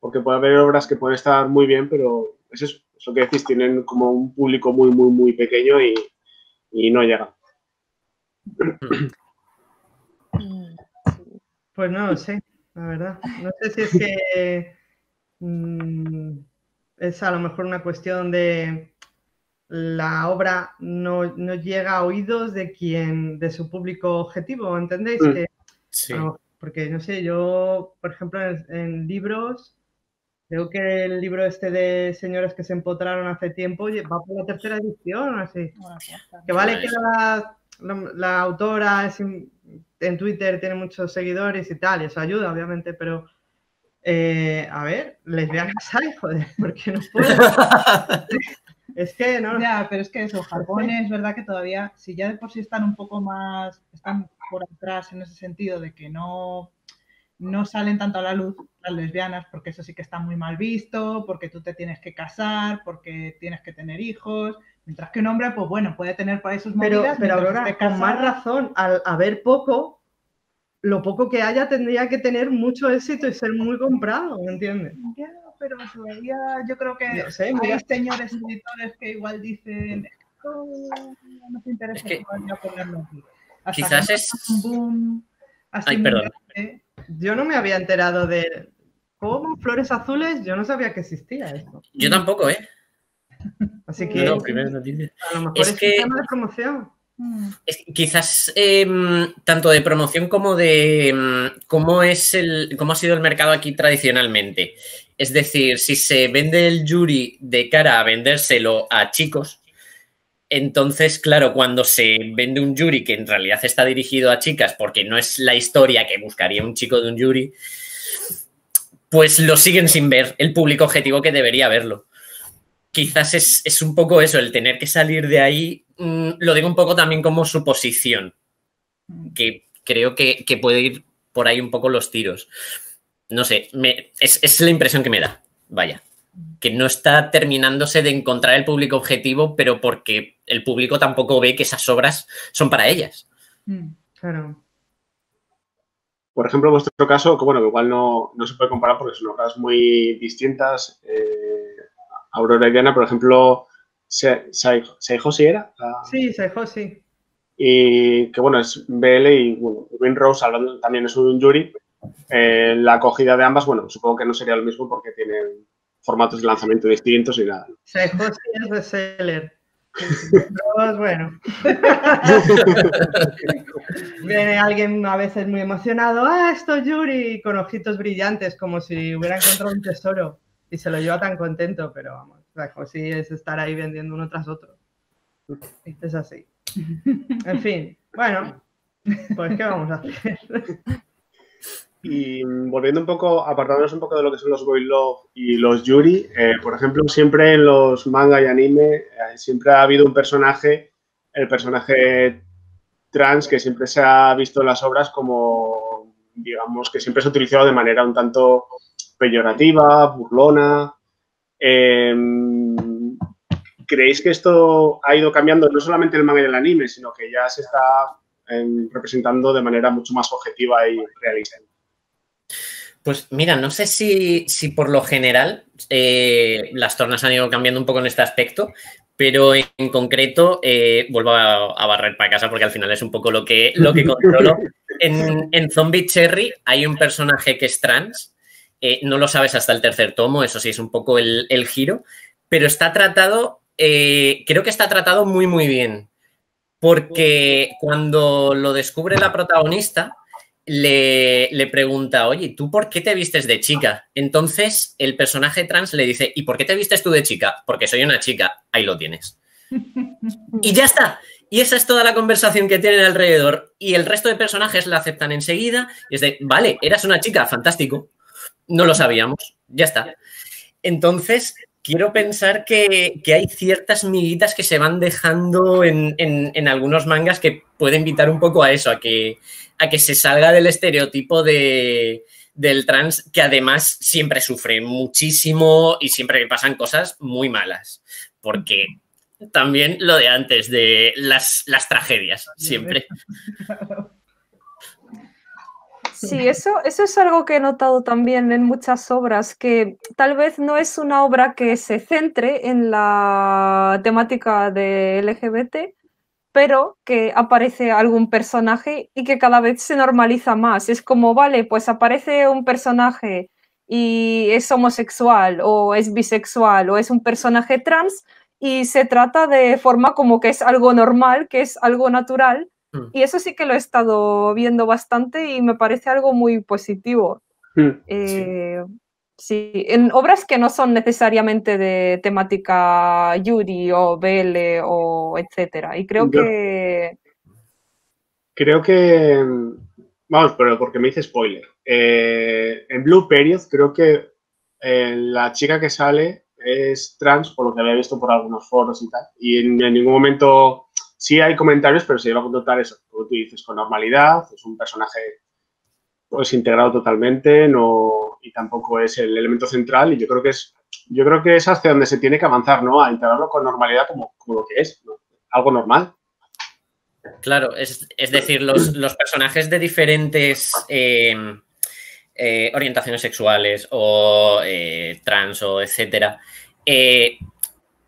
porque puede haber obras que pueden estar muy bien, pero es eso que decís, tienen como un público muy, muy, muy pequeño y no llega. Pues no lo sé, la verdad. No sé si es que es a lo mejor una cuestión de la obra no llega a oídos de quien, de su público objetivo, ¿entendéis? Que, sí. No, porque, no sé, yo, por ejemplo, en libros, creo que el libro este de señoras que se empotraron hace tiempo va por la tercera edición, así. Que vale que la autora es en Twitter tiene muchos seguidores y tal, y eso ayuda, obviamente, pero a ver, lesbianas hay, joder, porque no puedo. Es que no. Ya, pero es que eso, Japón es verdad que todavía, si ya de por sí están un poco más, están por atrás en ese sentido de que no salen tanto a la luz las lesbianas, porque eso sí que está muy mal visto, porque tú te tienes que casar, porque tienes que tener hijos, mientras que un hombre, pues bueno, puede tener para sus movidas, pero ahora, con más razón, al haber poco, lo poco que haya tendría que tener mucho éxito y ser muy comprado, ¿me entiendes? Ya, pero todavía yo creo que no sé, hay señores editores que igual dicen, no te interesa, es que voy a ponerlo aquí. Hasta quizás que es un boom. Así, ay, perdón. Yo no me había enterado de cómo Flores Azules, yo no sabía que existía esto. Yo tampoco, ¿eh? Así que no, primera noticia. A lo mejor es un tema de promoción. Es, quizás tanto de promoción como de cómo ha sido el mercado aquí tradicionalmente. Es decir, si se vende el Yuri de cara a vendérselo a chicos, entonces, claro, cuando se vende un Yuri que en realidad está dirigido a chicas porque no es la historia que buscaría un chico de un Yuri, pues lo siguen sin ver el público objetivo que debería verlo. Quizás es un poco eso, el tener que salir de ahí, lo digo un poco también como suposición, que creo que puede ir por ahí un poco los tiros. No sé, es la impresión que me da, vaya. Que no está terminándose de encontrar el público objetivo, pero porque el público tampoco ve que esas obras son para ellas. Claro. Por ejemplo, en vuestro caso, que bueno, igual no se puede comparar porque son obras muy distintas. Aurora y Diana, por ejemplo, ¿Seijoshi era? Sí, Seijoshi. Y que bueno, es BL y bueno, Wynne Rose también es un Yuri. La acogida de ambas, bueno, supongo que no sería lo mismo porque tienen formatos de lanzamiento distintos y nada. Seijoshi es bestseller. Pues bueno. Viene alguien a veces muy emocionado, ¡ah, esto Yuri! Con ojitos brillantes, como si hubiera encontrado un tesoro. Y se lo lleva tan contento, pero vamos, o sí es estar ahí vendiendo uno tras otro. Esto es así. En fin, bueno, pues ¿qué vamos a hacer? Y volviendo un poco, apartándonos un poco de lo que son los boy love y los yuri, por ejemplo, siempre en los manga y anime siempre ha habido un personaje, el personaje trans, que siempre se ha visto en las obras como, digamos, que siempre se ha utilizado de manera un tanto peyorativa, burlona. ¿Creéis que esto ha ido cambiando no solamente el manga y el anime, sino que ya se está representando de manera mucho más objetiva y realista? Pues mira, no sé si por lo general las tornas han ido cambiando un poco en este aspecto, pero en concreto vuelvo a barrer para casa porque al final es un poco lo que controlo. En Zombie Cherry hay un personaje que es trans, no lo sabes hasta el tercer tomo, eso sí es un poco el giro, pero está tratado, creo que está tratado muy muy bien, porque cuando lo descubre la protagonista, le pregunta, oye, ¿tú por qué te vistes de chica? Entonces, el personaje trans le dice, ¿y por qué te vistes tú de chica? Porque soy una chica. Ahí lo tienes. Y ya está. Y esa es toda la conversación que tienen alrededor. Y el resto de personajes la aceptan enseguida. Y es de, vale, eras una chica, fantástico. No lo sabíamos. Ya está. Entonces, quiero pensar que hay ciertas miguitas que se van dejando en algunos mangas que pueden invitar un poco a eso, a que se salga del estereotipo del trans, que además siempre sufre muchísimo y siempre le pasan cosas muy malas. Porque también lo de antes, de las tragedias, siempre. Sí, eso es algo que he notado también en muchas obras, que tal vez no es una obra que se centre en la temática de LGBT, pero que aparece algún personaje y que cada vez se normaliza más. Es como, vale, pues aparece un personaje y es homosexual o es bisexual o es un personaje trans y se trata de forma como que es algo normal, que es algo natural. Y eso sí que lo he estado viendo bastante y me parece algo muy positivo. Sí, en obras que no son necesariamente de temática yuri o BL o etcétera. Y creo que... Creo que... Vamos, pero porque me hice spoiler. En Blue Period creo que la chica que sale es trans, por lo que había visto por algunos foros y tal. Y en ningún momento... Sí hay comentarios, pero se lleva a contar eso. Como tú dices, con normalidad, es un personaje... pues integrado totalmente, no, y tampoco es el elemento central, y yo creo que es hacia donde se tiene que avanzar, ¿no? A integrarlo con normalidad como lo que es, ¿no? Algo normal. Claro, es decir, los personajes de diferentes orientaciones sexuales o trans o etcétera,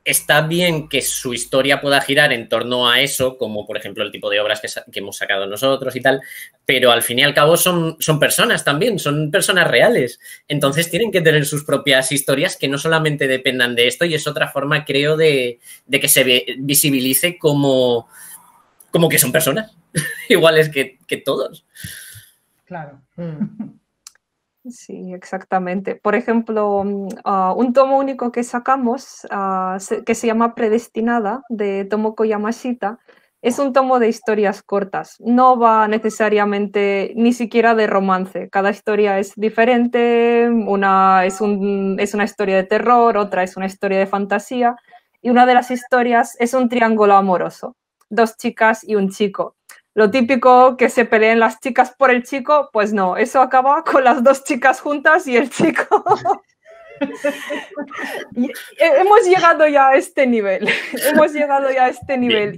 está bien que su historia pueda girar en torno a eso, como por ejemplo el tipo de obras que hemos sacado nosotros y tal, pero al fin y al cabo son personas también, son personas reales. Entonces tienen que tener sus propias historias que no solamente dependan de esto, y es otra forma, creo, de que se visibilice como que son personas, iguales que todos. Claro. Sí, exactamente. Por ejemplo, un tomo único que sacamos, que se llama Predestinada, de Tomoko Yamashita, es un tomo de historias cortas. No va necesariamente ni siquiera de romance. Cada historia es diferente, una es una historia de terror, otra es una historia de fantasía, y una de las historias es un triángulo amoroso, dos chicas y un chico. Lo típico que se peleen las chicas por el chico, pues no, eso acaba con las dos chicas juntas y el chico. Hemos llegado ya a este nivel,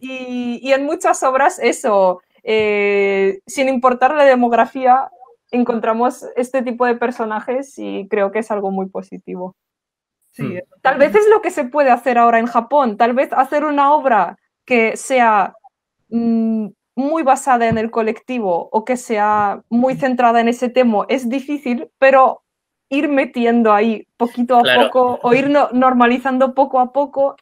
y en muchas obras eso, sin importar la demografía, encontramos este tipo de personajes y creo que es algo muy positivo. Sí. Tal vez es lo que se puede hacer ahora en Japón, tal vez hacer una obra que sea... muy basada en el colectivo o que sea muy centrada en ese tema es difícil, pero ir metiendo ahí poquito a poco o ir normalizando poco a poco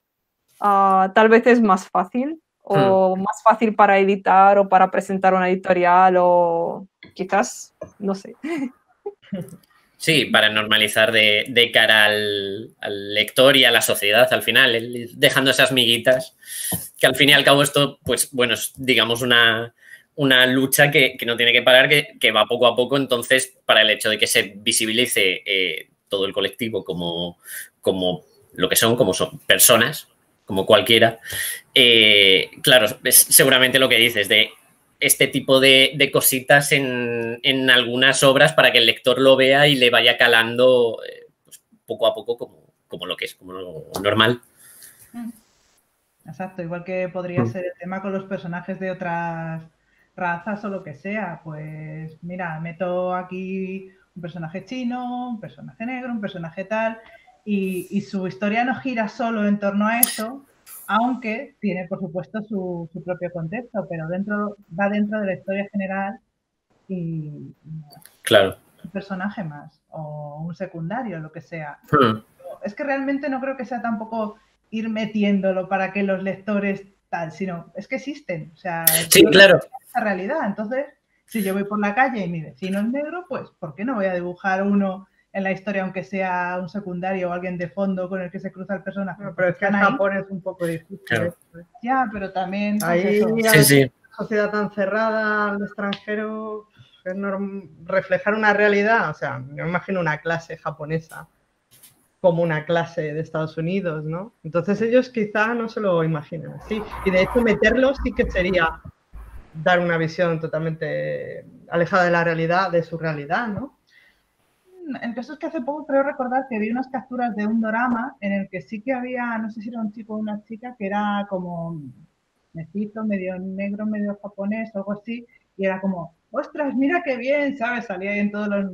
tal vez es más fácil, o más fácil para editar o para presentar una editorial, o quizás, no sé. Sí, para normalizar de cara al lector y a la sociedad al final, dejando esas miguitas, que al fin y al cabo esto, pues bueno, es digamos una lucha que no tiene que parar, que va poco a poco. Entonces, para el hecho de que se visibilice todo el colectivo como lo que son, como son personas, como cualquiera, claro, es seguramente lo que dices de este tipo de cositas en algunas obras para que el lector lo vea y le vaya calando pues, poco a poco como lo que es, como lo normal. Exacto, igual que podría ser el tema con los personajes de otras razas o lo que sea. Pues mira, meto aquí un personaje chino, un personaje negro, un personaje tal, y su historia no gira solo en torno a eso, aunque tiene, por supuesto, su propio contexto, pero va dentro de la historia general y claro, un personaje más o un secundario, lo que sea. Es que realmente no creo que sea tampoco ir metiéndolo para que los lectores tal, sino es que existen. O sea, sí, claro, esa realidad. Entonces, si yo voy por la calle y mi vecino es negro, pues ¿por qué no voy a dibujar uno en la historia, aunque sea un secundario o alguien de fondo con el que se cruza el personaje? Pero es que en Japón es un poco difícil. Claro. Ya, pero también ahí, sí, sí, una sociedad tan cerrada al extranjero, es reflejar una realidad. O sea, yo me imagino una clase japonesa como una clase de Estados Unidos, ¿no? Entonces ellos quizá no se lo imaginan así. Y de hecho meterlos sí que sería dar una visión totalmente alejada de la realidad, de su realidad, ¿no? El caso es que hace poco creo recordar que vi unas capturas de un dorama en el que sí que había, no sé si era un chico o una chica, que era como mestizo, medio negro, medio japonés, algo así, y era como, ostras, mira qué bien, ¿sabes? Salía ahí en todos los,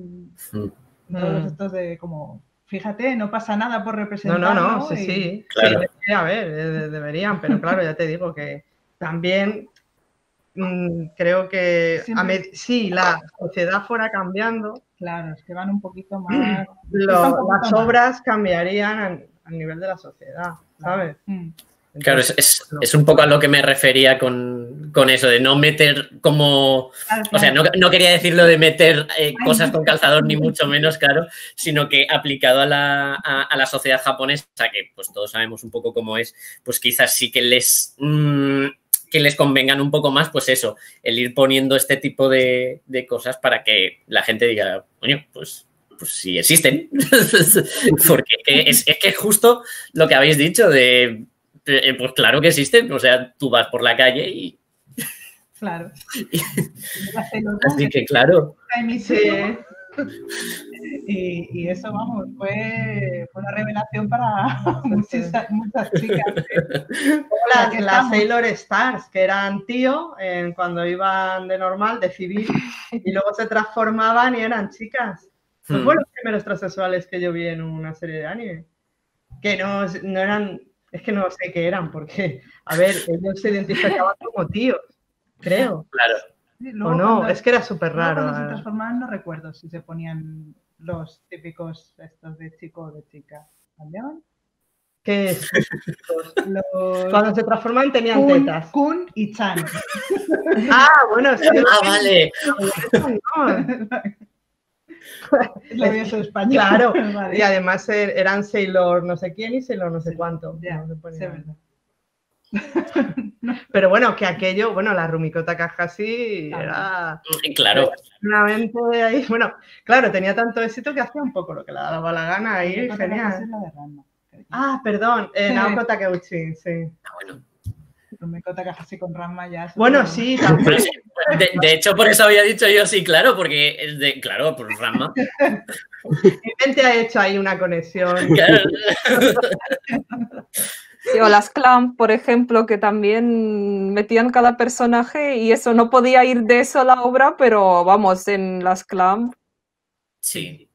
todos estos de como, fíjate, no pasa nada por representarlo. No, sí, y, sí, claro, sí, a ver, deberían, pero claro, ya te digo que también creo que si la sociedad fuera cambiando, claro, es que van un poquito más. Las obras cambiarían a nivel de la sociedad, ¿sabes? Entonces, claro, es un poco a lo que me refería con eso, de no meter como... Claro. O sea, no quería decir lo de meter cosas con calzador, ni mucho menos, claro, sino que aplicado a la sociedad japonesa, que pues todos sabemos un poco cómo es, pues quizás sí que les convengan un poco más, pues eso, el ir poniendo este tipo de cosas para que la gente diga, coño, pues sí existen. Porque es que justo lo que habéis dicho de, pues claro que existen, o sea, tú vas por la calle y... Claro. Así que claro. Y eso, vamos, fue una revelación para muchas chicas. Las Sailor Stars, que eran tío cuando iban de normal, de civil, y luego se transformaban y eran chicas. Pues fueron los primeros transexuales que yo vi en una serie de anime. Que no eran, es que no sé qué eran, porque, a ver, ellos se identificaban como tíos, creo. Claro. Sí, luego, es que era súper raro. Cuando se transformaban, no recuerdo si se ponían los típicos estos de chico o de chica. ¿Cambiaban? ¿Qué es? Cuando se transformaban tenían tetas. Kun y Chan. Bueno, sí. Vale. Lo vi en español. Claro. Vale. Y además eran Sailor no sé quién y Sailor no sé cuánto. Ya, no. Pero bueno, que aquello, bueno, la Rumiko Takahashi era... Claro. Era ahí, bueno, claro, tenía tanto éxito que hacía un poco lo que le daba la gana ahí, genial. Perdón, Naoko Takeuchi, sí. Bueno. Rumiko Takahashi con Ranma ya... Bueno, sí, también. De hecho, por eso había dicho yo sí, claro, porque es de... Claro, por Ranma. Mi mente ha hecho ahí una conexión. Claro. Sí, o las clan, por ejemplo, que también metían cada personaje y eso, no podía ir de eso a la obra, pero vamos, en las clan. Sí.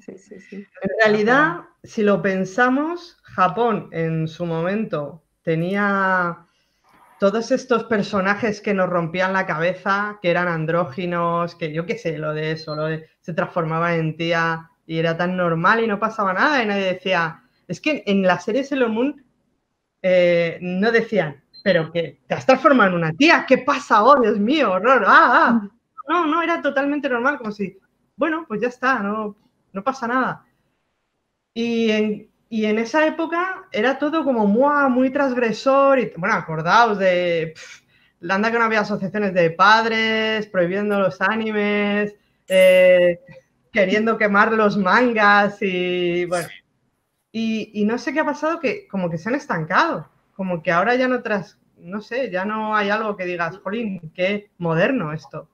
Sí. En realidad, si lo pensamos, Japón en su momento tenía todos estos personajes que nos rompían la cabeza, que eran andróginos, que yo qué sé, lo de se transformaba en tía y era tan normal y no pasaba nada y nadie decía... Es que en la serie Sailor Moon no decían, pero que te has transformado en una tía, ¿qué pasa? Oh, Dios mío, horror, No, no, era totalmente normal, como si, bueno, pues ya está, no pasa nada. Y en esa época era todo como muy transgresor y, bueno, acordaos de... anda que no había asociaciones de padres prohibiendo los animes, queriendo quemar los mangas y, bueno... Y no sé qué ha pasado, que como que se han estancado, como que ahora ya no sé, ya no hay algo que digas, jolín, qué moderno esto.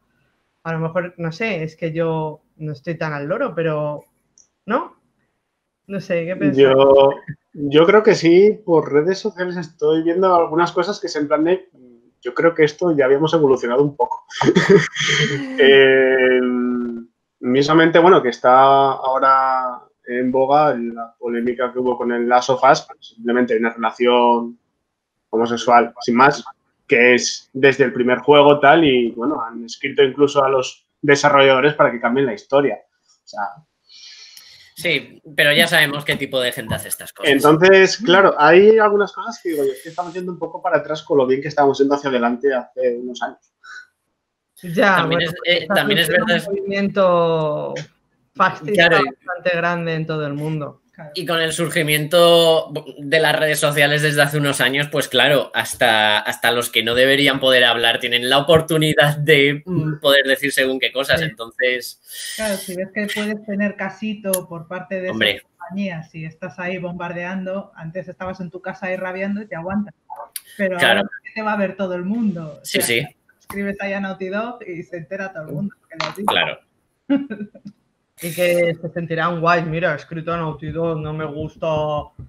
A lo mejor, no sé, es que yo no estoy tan al loro, pero no sé, ¿qué pensás? Yo creo que sí, por redes sociales estoy viendo algunas cosas que se en plan de, yo creo que esto ya habíamos evolucionado un poco. Mismamente, bueno, que está ahora... en boga, en la polémica que hubo con el Last of Us, simplemente hay una relación homosexual, sin más, que es desde el primer juego tal, y bueno, han escrito incluso a los desarrolladores para que cambien la historia. O sea, sí, pero ya sabemos qué tipo de gente hace estas cosas. Entonces, claro, hay algunas cosas que digo, yo es que estamos yendo un poco para atrás con lo bien que estábamos yendo hacia adelante hace unos años. Ya, también, bueno, también es verdad. Un movimiento... Claro. Bastante grande en todo el mundo. Claro. Y con el surgimiento de las redes sociales desde hace unos años, pues claro, hasta los que no deberían poder hablar tienen la oportunidad de poder decir según qué cosas, sí. Entonces... Claro, si ves que puedes tener casito por parte de esas compañías, si estás ahí bombardeando, antes estabas en tu casa ahí rabiando y te aguantas. Pero claro, ahora te va a ver todo el mundo. Sí, o sea, sí. Escribes ahí a Naughty Dog y se entera todo el mundo. Claro. Y que se sentirán guay, mira, escrito en Naughty Dog, no me gusta.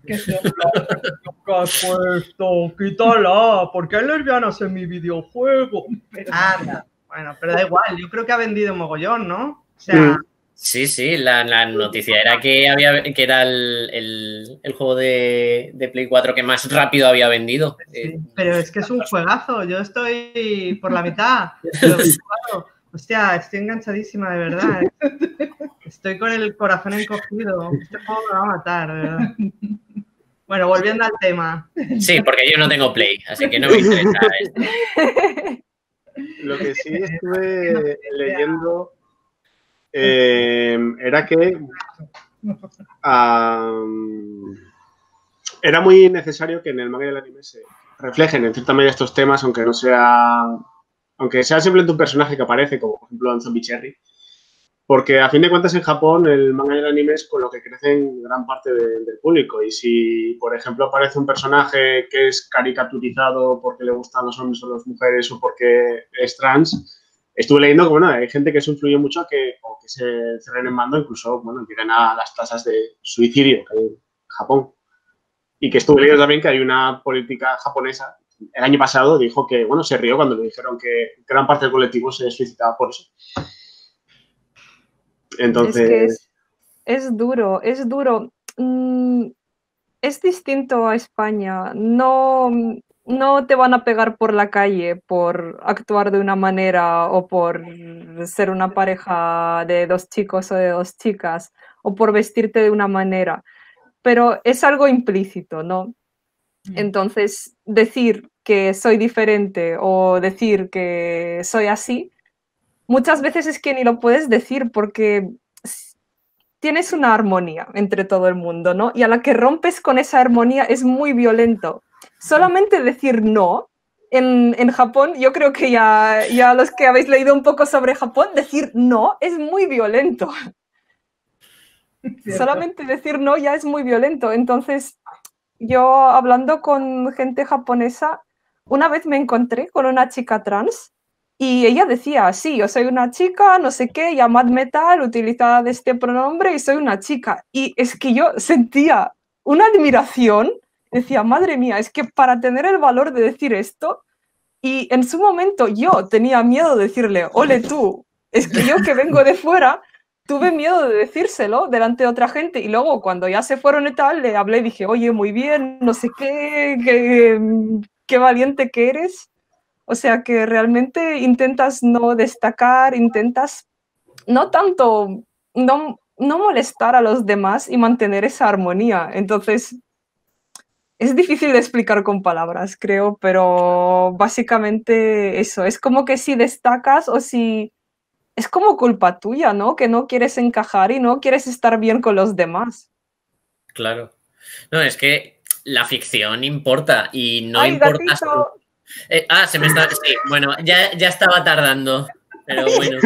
¿Qué es has puesto? Quítala, ¿por qué hay lesbianas en mi videojuego? Anda, bueno, pero da igual, yo creo que ha vendido mogollón, ¿no? O sea... Sí, la noticia era que era el juego de Play 4 que más rápido había vendido. Sí, pero es que es un juegazo, yo estoy por la mitad. Hostia, estoy enganchadísima, de verdad. Estoy con el corazón encogido. Este juego me va a matar, de verdad. Bueno, volviendo al tema. Sí, porque yo no tengo Play, así que no me interesa esto. Lo que sí estuve leyendo era que era muy necesario que en el manga y el anime se reflejen en cierta medida estos temas, aunque no sea... Aunque sea simplemente un personaje que aparece, como por ejemplo en Zombie Cherry. Porque a fin de cuentas en Japón el manga y el anime es con lo que crecen gran parte del público. Y si, por ejemplo, aparece un personaje que es caricaturizado porque le gustan los hombres o las mujeres o porque es trans, estuve leyendo que, bueno, hay gente que se influye mucho o que se cerren en bando, incluso, bueno, tiran a las tasas de suicidio que hay en Japón. Y que estuve leyendo también que hay una política japonesa. El año pasado dijo que, bueno, se rió cuando le dijeron que gran parte del colectivo se suicidaba por eso. Entonces... Es que es duro, es duro. Es distinto a España. No te van a pegar por la calle por actuar de una manera o por ser una pareja de dos chicos o de dos chicas o por vestirte de una manera. Pero es algo implícito, ¿no? Entonces, decir que soy diferente o decir que soy así, muchas veces es que ni lo puedes decir porque tienes una armonía entre todo el mundo, ¿no? Y a la que rompes con esa armonía es muy violento. Solamente decir no, en Japón, yo creo que ya los que habéis leído un poco sobre Japón, decir no es muy violento. ¿Cierto? Solamente decir no ya es muy violento, entonces... Yo, hablando con gente japonesa, una vez me encontré con una chica trans y ella decía, sí, yo soy una chica, no sé qué, llamadme tal, utilizad este pronombre y soy una chica. Y es que yo sentía una admiración, decía, madre mía, es que para tener el valor de decir esto, y en su momento yo tenía miedo de decirle, ole tú, es que yo que vengo de fuera... Tuve miedo de decírselo delante de otra gente y luego cuando ya se fueron y tal, le hablé y dije, oye, muy bien, no sé qué, qué valiente que eres. O sea que realmente intentas no destacar, intentas no tanto, no molestar a los demás y mantener esa armonía. Entonces, Es difícil de explicar con palabras, creo, pero básicamente eso. Es como que si destacas o si... Es como culpa tuya, ¿no? Que no quieres encajar y no quieres estar bien con los demás. Claro. No, es que la ficción importa y no importa... se me está... Sí, bueno, ya estaba tardando, pero bueno.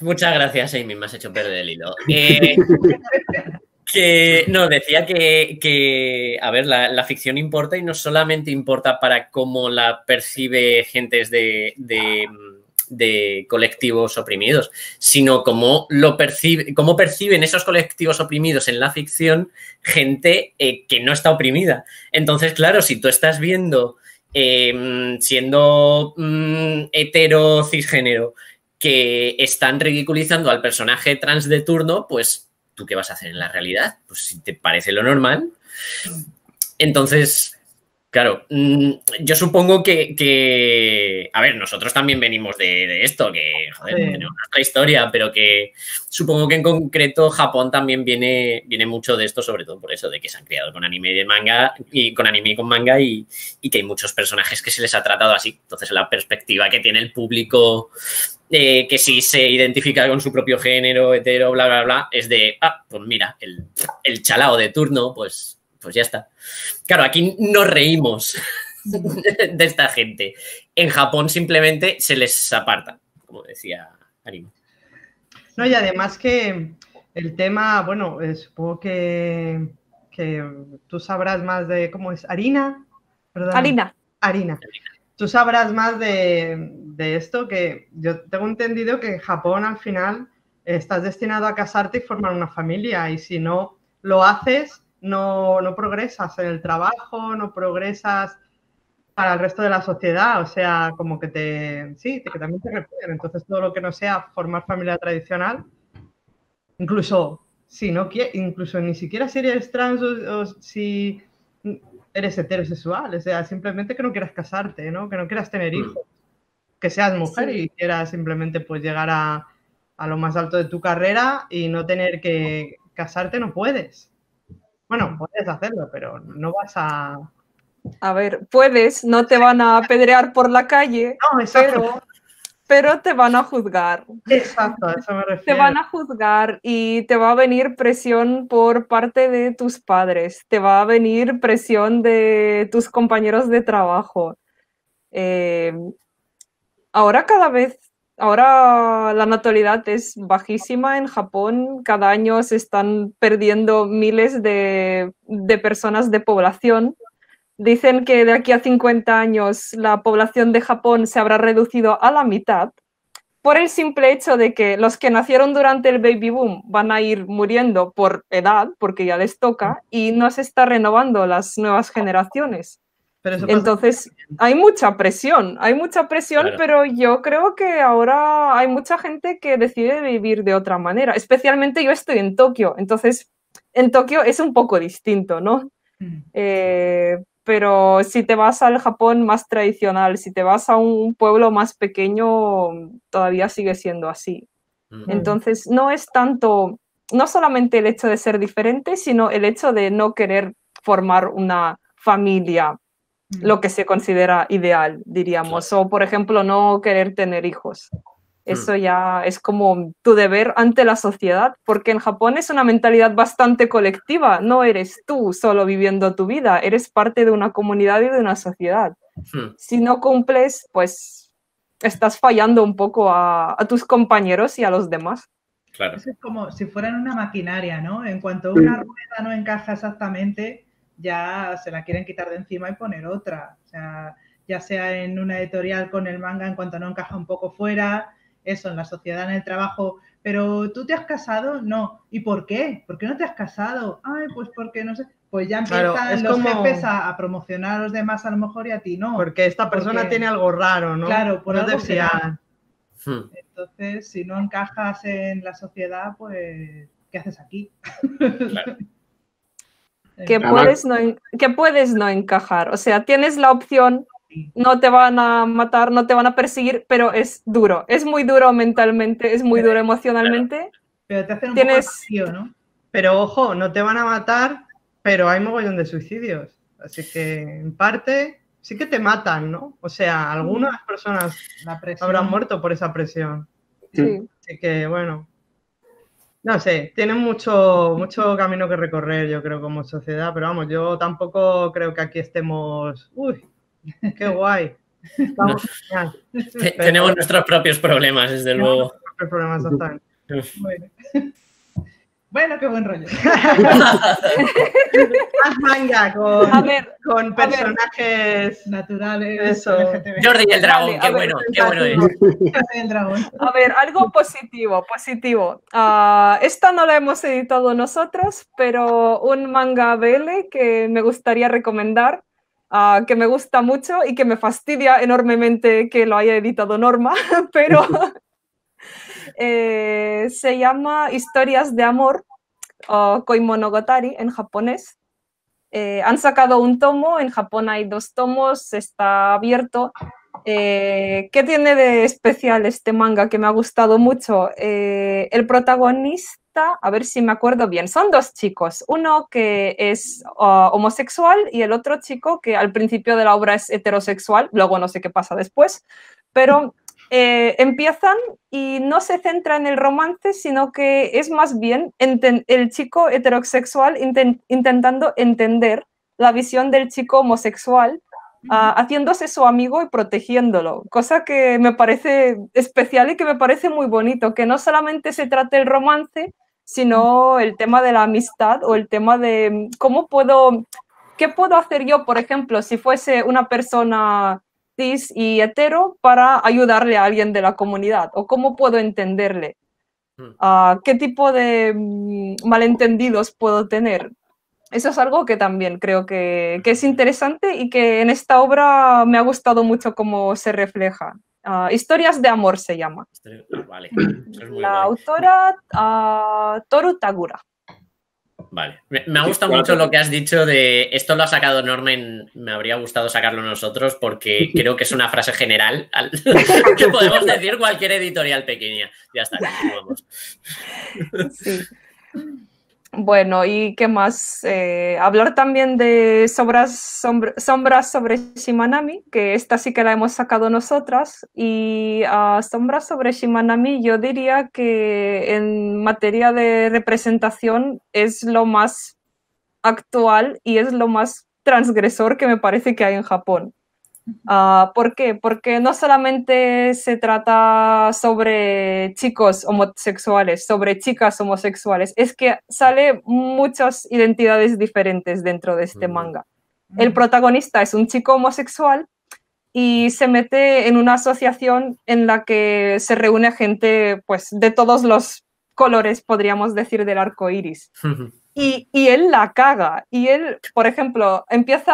Muchas gracias, Amy, me has hecho perder el hilo. No, decía que a ver, la ficción importa y no solamente importa para cómo la percibe gentes de colectivos oprimidos, sino cómo perciben esos colectivos oprimidos en la ficción gente que no está oprimida. Entonces, claro, si tú estás viendo, siendo hetero cisgénero, que están ridiculizando al personaje trans de turno, pues... ¿Tú qué vas a hacer en la realidad? Pues si te parece lo normal. Entonces, claro, yo supongo que a ver, nosotros también venimos de esto, que, joder, sí, tenemos nuestra historia, pero que supongo que en concreto Japón también viene mucho de esto, sobre todo por eso, de que se han criado con anime y manga, y con anime y con manga, y que hay muchos personajes que se les ha tratado así. Entonces, la perspectiva que tiene el público... que si se identifica con su propio género, hetero, bla, bla, bla, es de, pues mira, el chalao de turno, pues ya está. Claro, aquí nos reímos de esta gente. En Japón simplemente se les aparta, como decía Arima. No, y además que el tema, bueno, supongo que tú sabrás más de cómo es, Harina, ¿verdad? Harina. Tú sabrás más de esto, que yo tengo entendido que en Japón al final estás destinado a casarte y formar una familia, y si no lo haces, no progresas en el trabajo, no progresas para el resto de la sociedad, o sea, como que que también te repudian. Entonces, todo lo que no sea formar familia tradicional, incluso si no quieres, incluso ni siquiera si eres trans o si... eres heterosexual, o sea, simplemente que no quieras casarte, ¿no? Que no quieras tener hijos, que seas mujer y quieras simplemente pues llegar a lo más alto de tu carrera y no tener que casarte, no puedes. Bueno, puedes hacerlo, pero no vas a... A ver, puedes, no te van a apedrear por la calle, no, pero te van a juzgar. Exacto, a eso me refiero. Te van a juzgar y te va a venir presión por parte de tus padres, te va a venir presión de tus compañeros de trabajo. Ahora la natalidad es bajísima en Japón, cada año se están perdiendo miles de personas de población. Dicen que de aquí a 50 años la población de Japón se habrá reducido a la mitad por el simple hecho de que los que nacieron durante el baby boom van a ir muriendo por edad, porque ya les toca, y no se está renovando las nuevas generaciones. Entonces, hay mucha presión, claro. Pero yo creo que ahora hay mucha gente que decide vivir de otra manera. Especialmente yo estoy en Tokio, entonces en Tokio es un poco distinto, ¿no? Pero si te vas al Japón más tradicional, si te vas a un pueblo más pequeño, todavía sigue siendo así. Entonces, no es tanto, no solamente el hecho de ser diferente, sino el hecho de no querer formar una familia, lo que se considera ideal, diríamos. O, por ejemplo, no querer tener hijos. Eso ya es como tu deber ante la sociedad, porque en Japón es una mentalidad bastante colectiva. No eres tú solo viviendo tu vida, eres parte de una comunidad y de una sociedad. Si no cumples, pues estás fallando un poco a tus compañeros y a los demás. Claro. Es como si fueran una maquinaria, ¿no? En cuanto una rueda no encaja exactamente, ya se la quieren quitar de encima y poner otra. O sea, ya sea en una editorial con el manga, en cuanto no encaja un poco fuera... Eso, en la sociedad, en el trabajo. Pero, ¿tú te has casado? No. ¿Y por qué? ¿Por qué no te has casado? Ay, pues porque no sé. Pues ya empiezan los jefes a promocionar a los demás a lo mejor y a ti no. Porque esta persona tiene algo raro, ¿no? Claro, por algo será. Entonces, si no encajas en la sociedad, pues, ¿qué haces aquí? Claro. que puedes no encajar. O sea, tienes la opción... No te van a matar, no te van a perseguir, pero es duro. Es muy duro mentalmente, es muy duro emocionalmente. Pero te hacen un poco vacío, ¿no? Pero ojo, no te van a matar, pero hay mogollón de suicidios. Así que, en parte, sí que te matan, ¿no? O sea, algunas personas habrán muerto por esa presión. Sí. Así que, bueno, no sé, tienen mucho camino que recorrer, yo creo, como sociedad, pero vamos, yo tampoco creo que aquí estemos... ¡Uy, qué guay! Estamos no. Tenemos nuestros propios problemas, desde luego. Nuestros propios problemas, exactamente. Bueno. Bueno, qué buen rollo. Más manga con personajes naturales. Eso. Jordi y el dragón, qué bueno es. Jordi el dragón. A ver, algo positivo. Esta no la hemos editado nosotros, pero un manga BL que me gustaría recomendar, que me gusta mucho y que me fastidia enormemente que lo haya editado Norma, pero... se llama Historias de Amor o Koimonogatari en japonés. Han sacado un tomo, en Japón hay 2 tomos, está abierto. ¿Qué tiene de especial este manga que me ha gustado mucho? El protagonista, a ver si me acuerdo bien, son 2 chicos, uno que es homosexual y el otro chico que al principio de la obra es heterosexual, luego no sé qué pasa después, pero... empiezan y no se centra en el romance, sino que es más bien el chico heterosexual intentando entender la visión del chico homosexual, haciéndose su amigo y protegiéndolo, cosa que me parece especial y que me parece muy bonito, que no solamente se trate el romance, sino el tema de la amistad o el tema de qué puedo hacer yo, por ejemplo, si fuese una persona... y hetero para ayudarle a alguien de la comunidad o cómo puedo entenderle, qué tipo de malentendidos puedo tener. Eso es algo que también creo que es interesante y que en esta obra me ha gustado mucho cómo se refleja. Historias de Amor se llama. Vale. Eso es muy la guay. Autora Toru Tagura. Vale, me ha gustado mucho lo que has dicho de esto lo ha sacado Norma, me habría gustado sacarlo nosotros porque creo que es una frase general que podemos decir cualquier editorial pequeña. Ya está, continuamos. Sí. Bueno, ¿y qué más? Hablar también de Sombras sobre Shimanami, que esta sí que la hemos sacado nosotras, y Sombras sobre Shimanami yo diría que en materia de representación es lo más actual y es lo más transgresor que me parece que hay en Japón. ¿Por qué? Porque no solamente se trata sobre chicos homosexuales, sobre chicas homosexuales, es que sale muchas identidades diferentes dentro de este manga. El protagonista es un chico homosexual y se mete en una asociación en la que se reúne gente pues, de todos los colores, podríamos decir, del arco iris. Y él la caga, y él, por ejemplo, empieza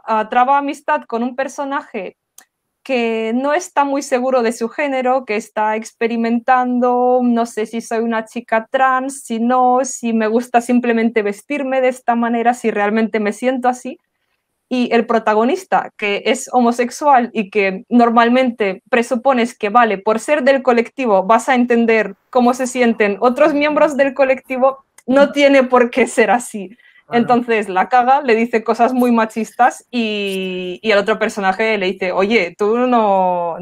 a trabar amistad con un personaje que no está muy seguro de su género, que está experimentando, no sé si soy una chica trans, si no, si me gusta simplemente vestirme de esta manera, si realmente me siento así. Y el protagonista, que es homosexual y que normalmente presupones que, vale, por ser del colectivo vas a entender cómo se sienten otros miembros del colectivo, no tiene por qué ser así. Entonces la caga, le dice cosas muy machistas y al otro personaje le dice, oye, tú no.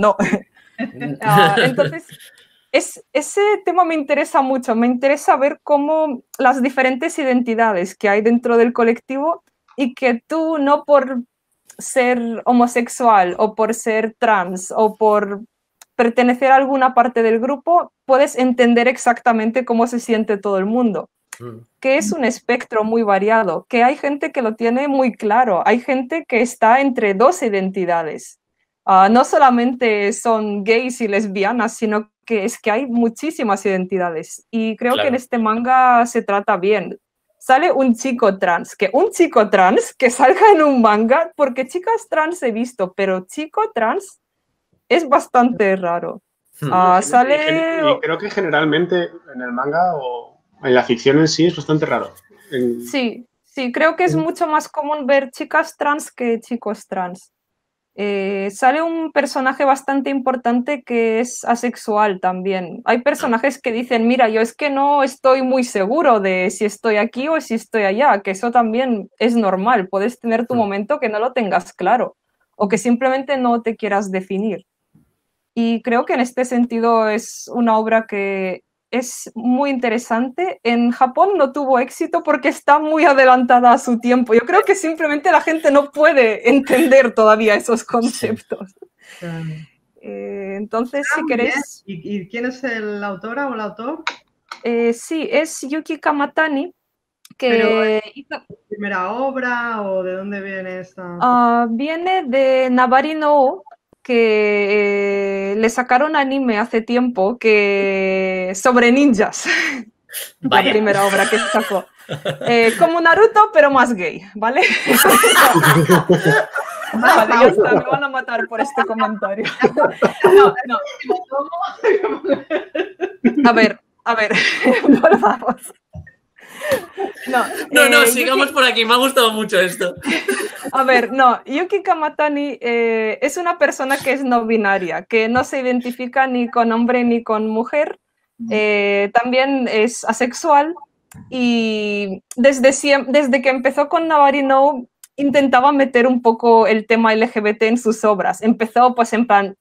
Entonces ese tema me interesa mucho, me interesa ver cómo las diferentes identidades que hay dentro del colectivo y que tú no por ser homosexual o por ser trans o por pertenecer a alguna parte del grupo, puedes entender exactamente cómo se siente todo el mundo. Que es un espectro muy variado, que hay gente que lo tiene muy claro, hay gente que está entre 2 identidades. No solamente son gays y lesbianas, sino que es que hay muchísimas identidades. Y creo que en este manga se trata bien. Sale un chico trans que salga en un manga, porque chicas trans he visto, pero chico trans... es bastante raro. Y creo que generalmente en el manga o en la ficción en sí es bastante raro. Sí, creo que es mucho más común ver chicas trans que chicos trans. Sale un personaje bastante importante que es asexual también. Hay personajes que dicen, mira, yo es que no estoy muy seguro de si estoy aquí o si estoy allá, que eso también es normal. Puedes tener tu momento que no lo tengas claro o que simplemente no te quieras definir. Y creo que en este sentido es una obra que es muy interesante. En Japón no tuvo éxito porque está muy adelantada a su tiempo. Yo creo que simplemente la gente no puede entender todavía esos conceptos. Sí. Entonces, si queréis... ¿Y quién es la autora o el autor? Sí, es Yuki Kamatani. Que hizo... ¿Primera obra o de dónde viene esta? Viene de Navarino, que le sacaron anime hace tiempo que sobre ninjas. Vaya. La primera obra que sacó. Como Naruto, pero más gay, ¿vale? Vale, ya está, me van a matar por este comentario. No. A ver, volvamos. No, sigamos Yuki... por aquí, me ha gustado mucho esto. A ver, no, Yuki Kamatani es una persona que es no binaria, que no se identifica ni con hombre ni con mujer, también es asexual y desde que empezó con Navarino intentaba meter un poco el tema LGBT en sus obras. Empezó pues en plan...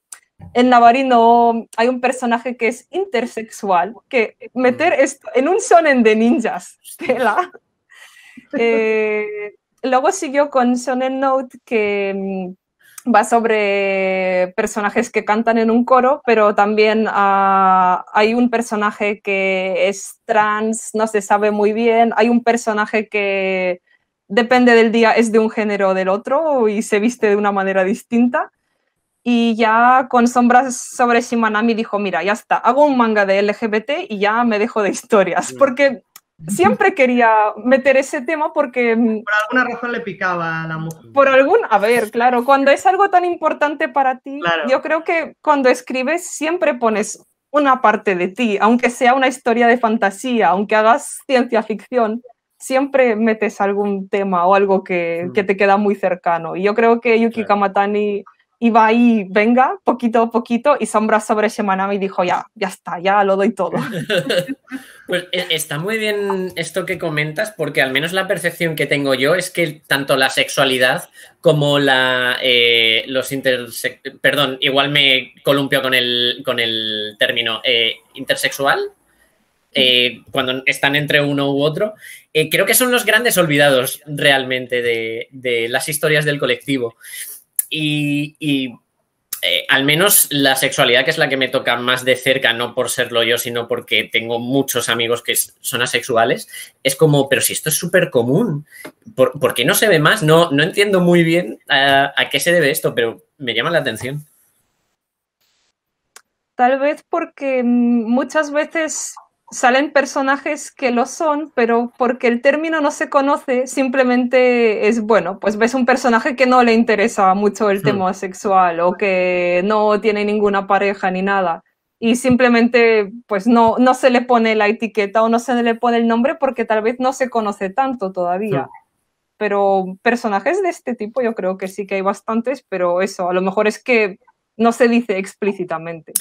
En Navarino hay un personaje que es intersexual, que meter esto en un shonen de ninjas, tela. Luego siguió con Shonen Note, que va sobre personajes que cantan en un coro, pero también hay un personaje que es trans, no se sabe muy bien, hay un personaje que depende del día, es de un género o del otro y se viste de una manera distinta. Y ya con Sombras sobre Shimanami dijo, mira, ya está, hago un manga de LGBT y ya me dejo de historias. Porque siempre quería meter ese tema porque... Por alguna razón le picaba a la mujer. A ver, claro, cuando es algo tan importante para ti, claro. Yo creo que cuando escribes siempre pones una parte de ti, aunque sea una historia de fantasía, aunque hagas ciencia ficción, siempre metes algún tema o algo que te queda muy cercano. Y yo creo que Yuki Kamatani... iba ahí, venga, poquito a poquito, y Sombras sobre Shimanami dijo, ya está, ya lo doy todo. Pues está muy bien esto que comentas, porque al menos la percepción que tengo yo es que tanto la sexualidad como Perdón, igual me columpio con el término intersexual, cuando están entre uno u otro. Creo que son los grandes olvidados realmente de las historias del colectivo. Y al menos la sexualidad, que es la que me toca más de cerca, no por serlo yo, sino porque tengo muchos amigos que son asexuales, es como, pero si esto es súper común, ¿por qué no se ve más? No entiendo muy bien a qué se debe esto, pero me llama la atención. Tal vez porque muchas veces salen personajes que lo son, pero porque el término no se conoce, simplemente es, bueno, pues ves un personaje que no le interesa mucho el tema sexual o que no tiene ninguna pareja ni nada. Y simplemente pues no se le pone la etiqueta o no se le pone el nombre porque tal vez no se conoce tanto todavía. Pero personajes de este tipo yo creo que sí que hay bastantes, pero eso, a lo mejor es que no se dice explícitamente.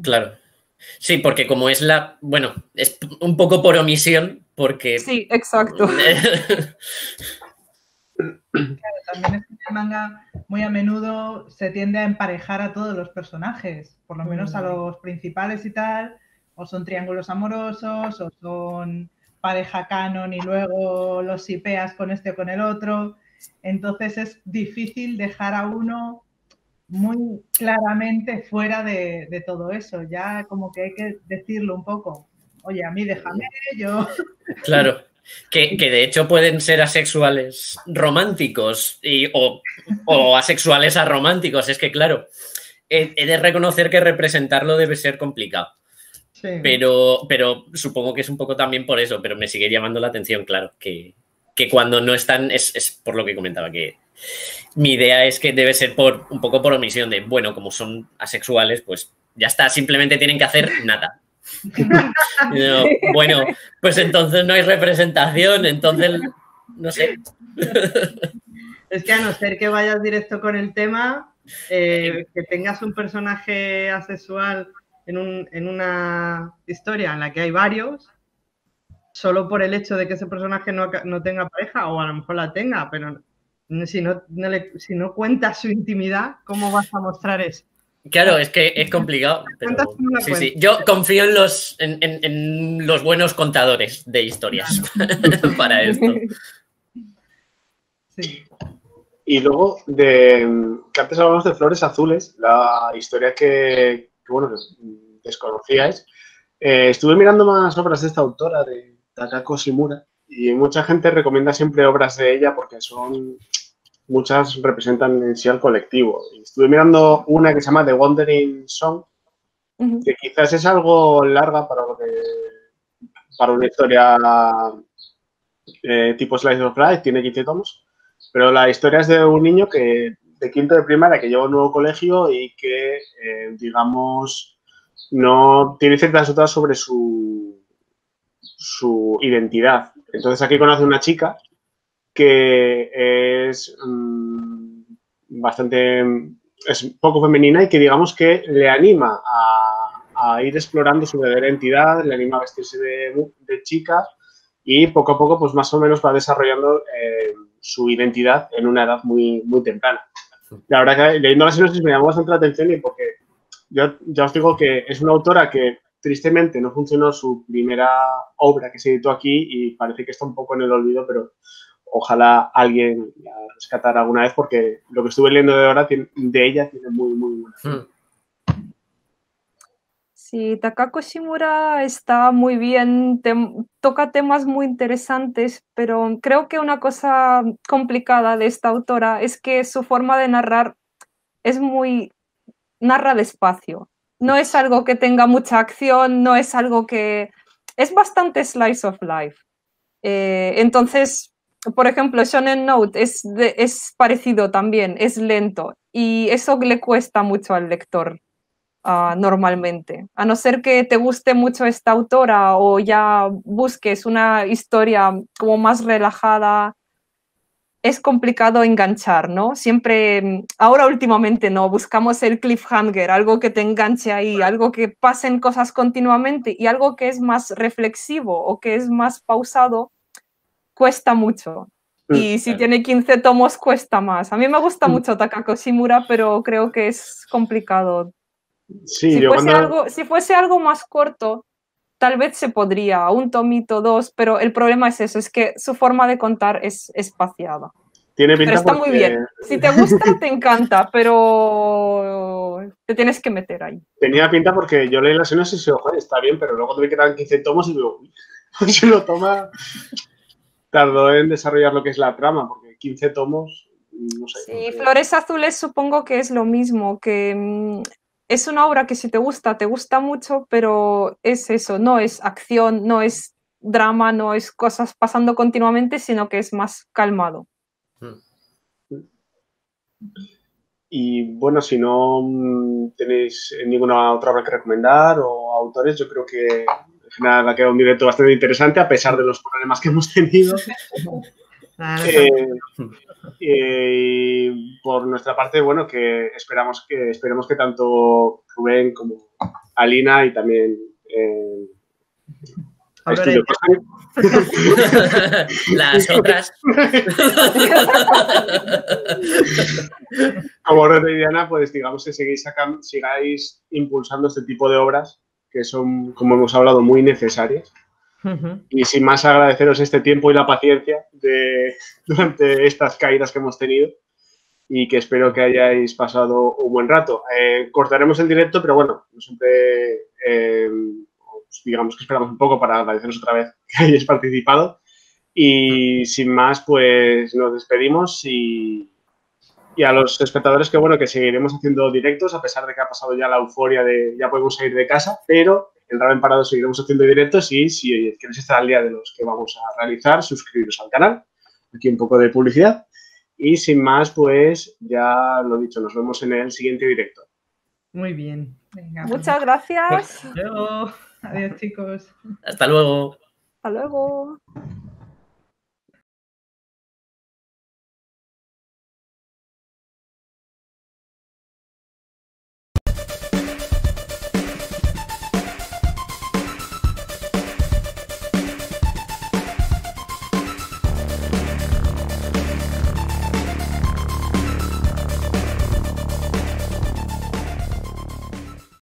Claro. Sí, porque como es es un poco por omisión, porque... Sí, exacto. Claro, también es que en el manga muy a menudo se tiende a emparejar a todos los personajes, por lo menos a los principales y tal, o son triángulos amorosos, o son pareja canon y luego los shipeas con este o con el otro. Entonces es difícil dejar a uno... muy claramente fuera de todo eso, ya como que hay que decirlo un poco. Oye, a mí déjame, yo... Claro, que de hecho pueden ser asexuales románticos o asexuales arománticos, es que claro, he de reconocer que representarlo debe ser complicado. Sí. Pero supongo que es un poco también por eso, pero me sigue llamando la atención, claro, que cuando no están, es por lo que comentaba, que mi idea es que debe ser un poco por omisión de, bueno, como son asexuales, pues ya está, simplemente tienen que hacer nada. No, bueno, pues entonces no hay representación, entonces, no sé. Es que a no ser que vayas directo con el tema, que tengas un personaje asexual en una historia en la que hay varios, solo por el hecho de que ese personaje no tenga pareja, o a lo mejor la tenga, pero si no cuentas su intimidad, ¿cómo vas a mostrar eso? Claro, es que es complicado. Pero, sí. Yo confío en los buenos contadores de historias para esto. Sí. Y luego, que antes hablamos de Flores Azules, la historia que desconocíais. Estuve mirando más obras de esta autora, de Takako Shimura, y mucha gente recomienda siempre obras de ella porque son... Muchas representan en sí al colectivo. Estuve mirando una que se llama The Wandering Song, que quizás es algo larga para una historia tipo Slice of Life, tiene 15 tomos, pero la historia es de un niño que de quinto de primaria que lleva a un nuevo colegio y que, digamos, no tiene ciertas dudas sobre su identidad. Entonces aquí conoce una chica que es poco femenina y que digamos que le anima a ir explorando su verdadera identidad, le anima a vestirse de chica y poco a poco pues más o menos va desarrollando su identidad en una edad muy, muy temprana. La verdad que leyendo las sinopsis me llamó bastante la atención y porque yo ya os digo que es una autora que tristemente no funcionó su primera obra que se editó aquí y parece que está un poco en el olvido, pero ojalá alguien la rescatara alguna vez porque lo que estuve leyendo de ahora de ella tiene muy, muy buena. Sí, Takako Shimura está muy bien, toca temas muy interesantes, pero creo que una cosa complicada de esta autora es que su forma de narrar es narra despacio. No es algo que tenga mucha acción, no es algo que... Es bastante slice of life. Entonces... Por ejemplo, Shonen Note es parecido también, es lento y eso le cuesta mucho al lector normalmente. A no ser que te guste mucho esta autora o ya busques una historia como más relajada, es complicado enganchar, ¿no? Siempre, ahora últimamente no, buscamos el cliffhanger, algo que te enganche ahí, algo que pasen cosas continuamente y algo que es más reflexivo o que es más pausado. Cuesta mucho. Y si tiene 15 tomos, cuesta más. A mí me gusta mucho Takako Shimura, pero creo que es complicado. Sí, si fuese algo más corto, tal vez se podría, un tomito, dos, pero el problema es eso, es que su forma de contar es espaciada. Tiene pinta pero está muy bien. Si te gusta, te encanta, pero te tienes que meter ahí. Tenía pinta porque yo leí las sinopsis y ojo, está bien, pero luego tuve que dar 15 tomos y digo, se lo toma... Tardó en desarrollar lo que es la trama, porque 15 tomos, no sé. Sí, Flores Azules supongo que es lo mismo, que es una obra que si te gusta mucho, pero es eso, no es acción, no es drama, no es cosas pasando continuamente, sino que es más calmado. Y bueno, si no tenéis ninguna otra obra que recomendar o autores, yo creo que... Nada, ha quedado un directo bastante interesante a pesar de los problemas que hemos tenido. Por nuestra parte, bueno, que esperemos que tanto Rubén como Alina y también Estudio Kôsen. Las otras. Como Rubén y Diana, pues digamos que sigáis impulsando este tipo de obras que son, como hemos hablado, muy necesarias. Y sin más, agradeceros este tiempo y la paciencia durante estas caídas que hemos tenido y que espero que hayáis pasado un buen rato. Cortaremos el directo, pero bueno, siempre digamos que esperamos un poco para agradeceros otra vez que hayáis participado. Y sin más, pues nos despedimos y a los espectadores que, bueno, que seguiremos haciendo directos a pesar de que ha pasado ya la euforia de ya podemos salir de casa, pero en Ramen para 2 seguiremos haciendo directos y si queréis estar al día de los que vamos a realizar, suscribiros al canal. Aquí un poco de publicidad y sin más, pues ya lo dicho, nos vemos en el siguiente directo. Muy bien. Venga. Muchas gracias. Hasta luego. Adiós, chicos. Hasta luego. Hasta luego.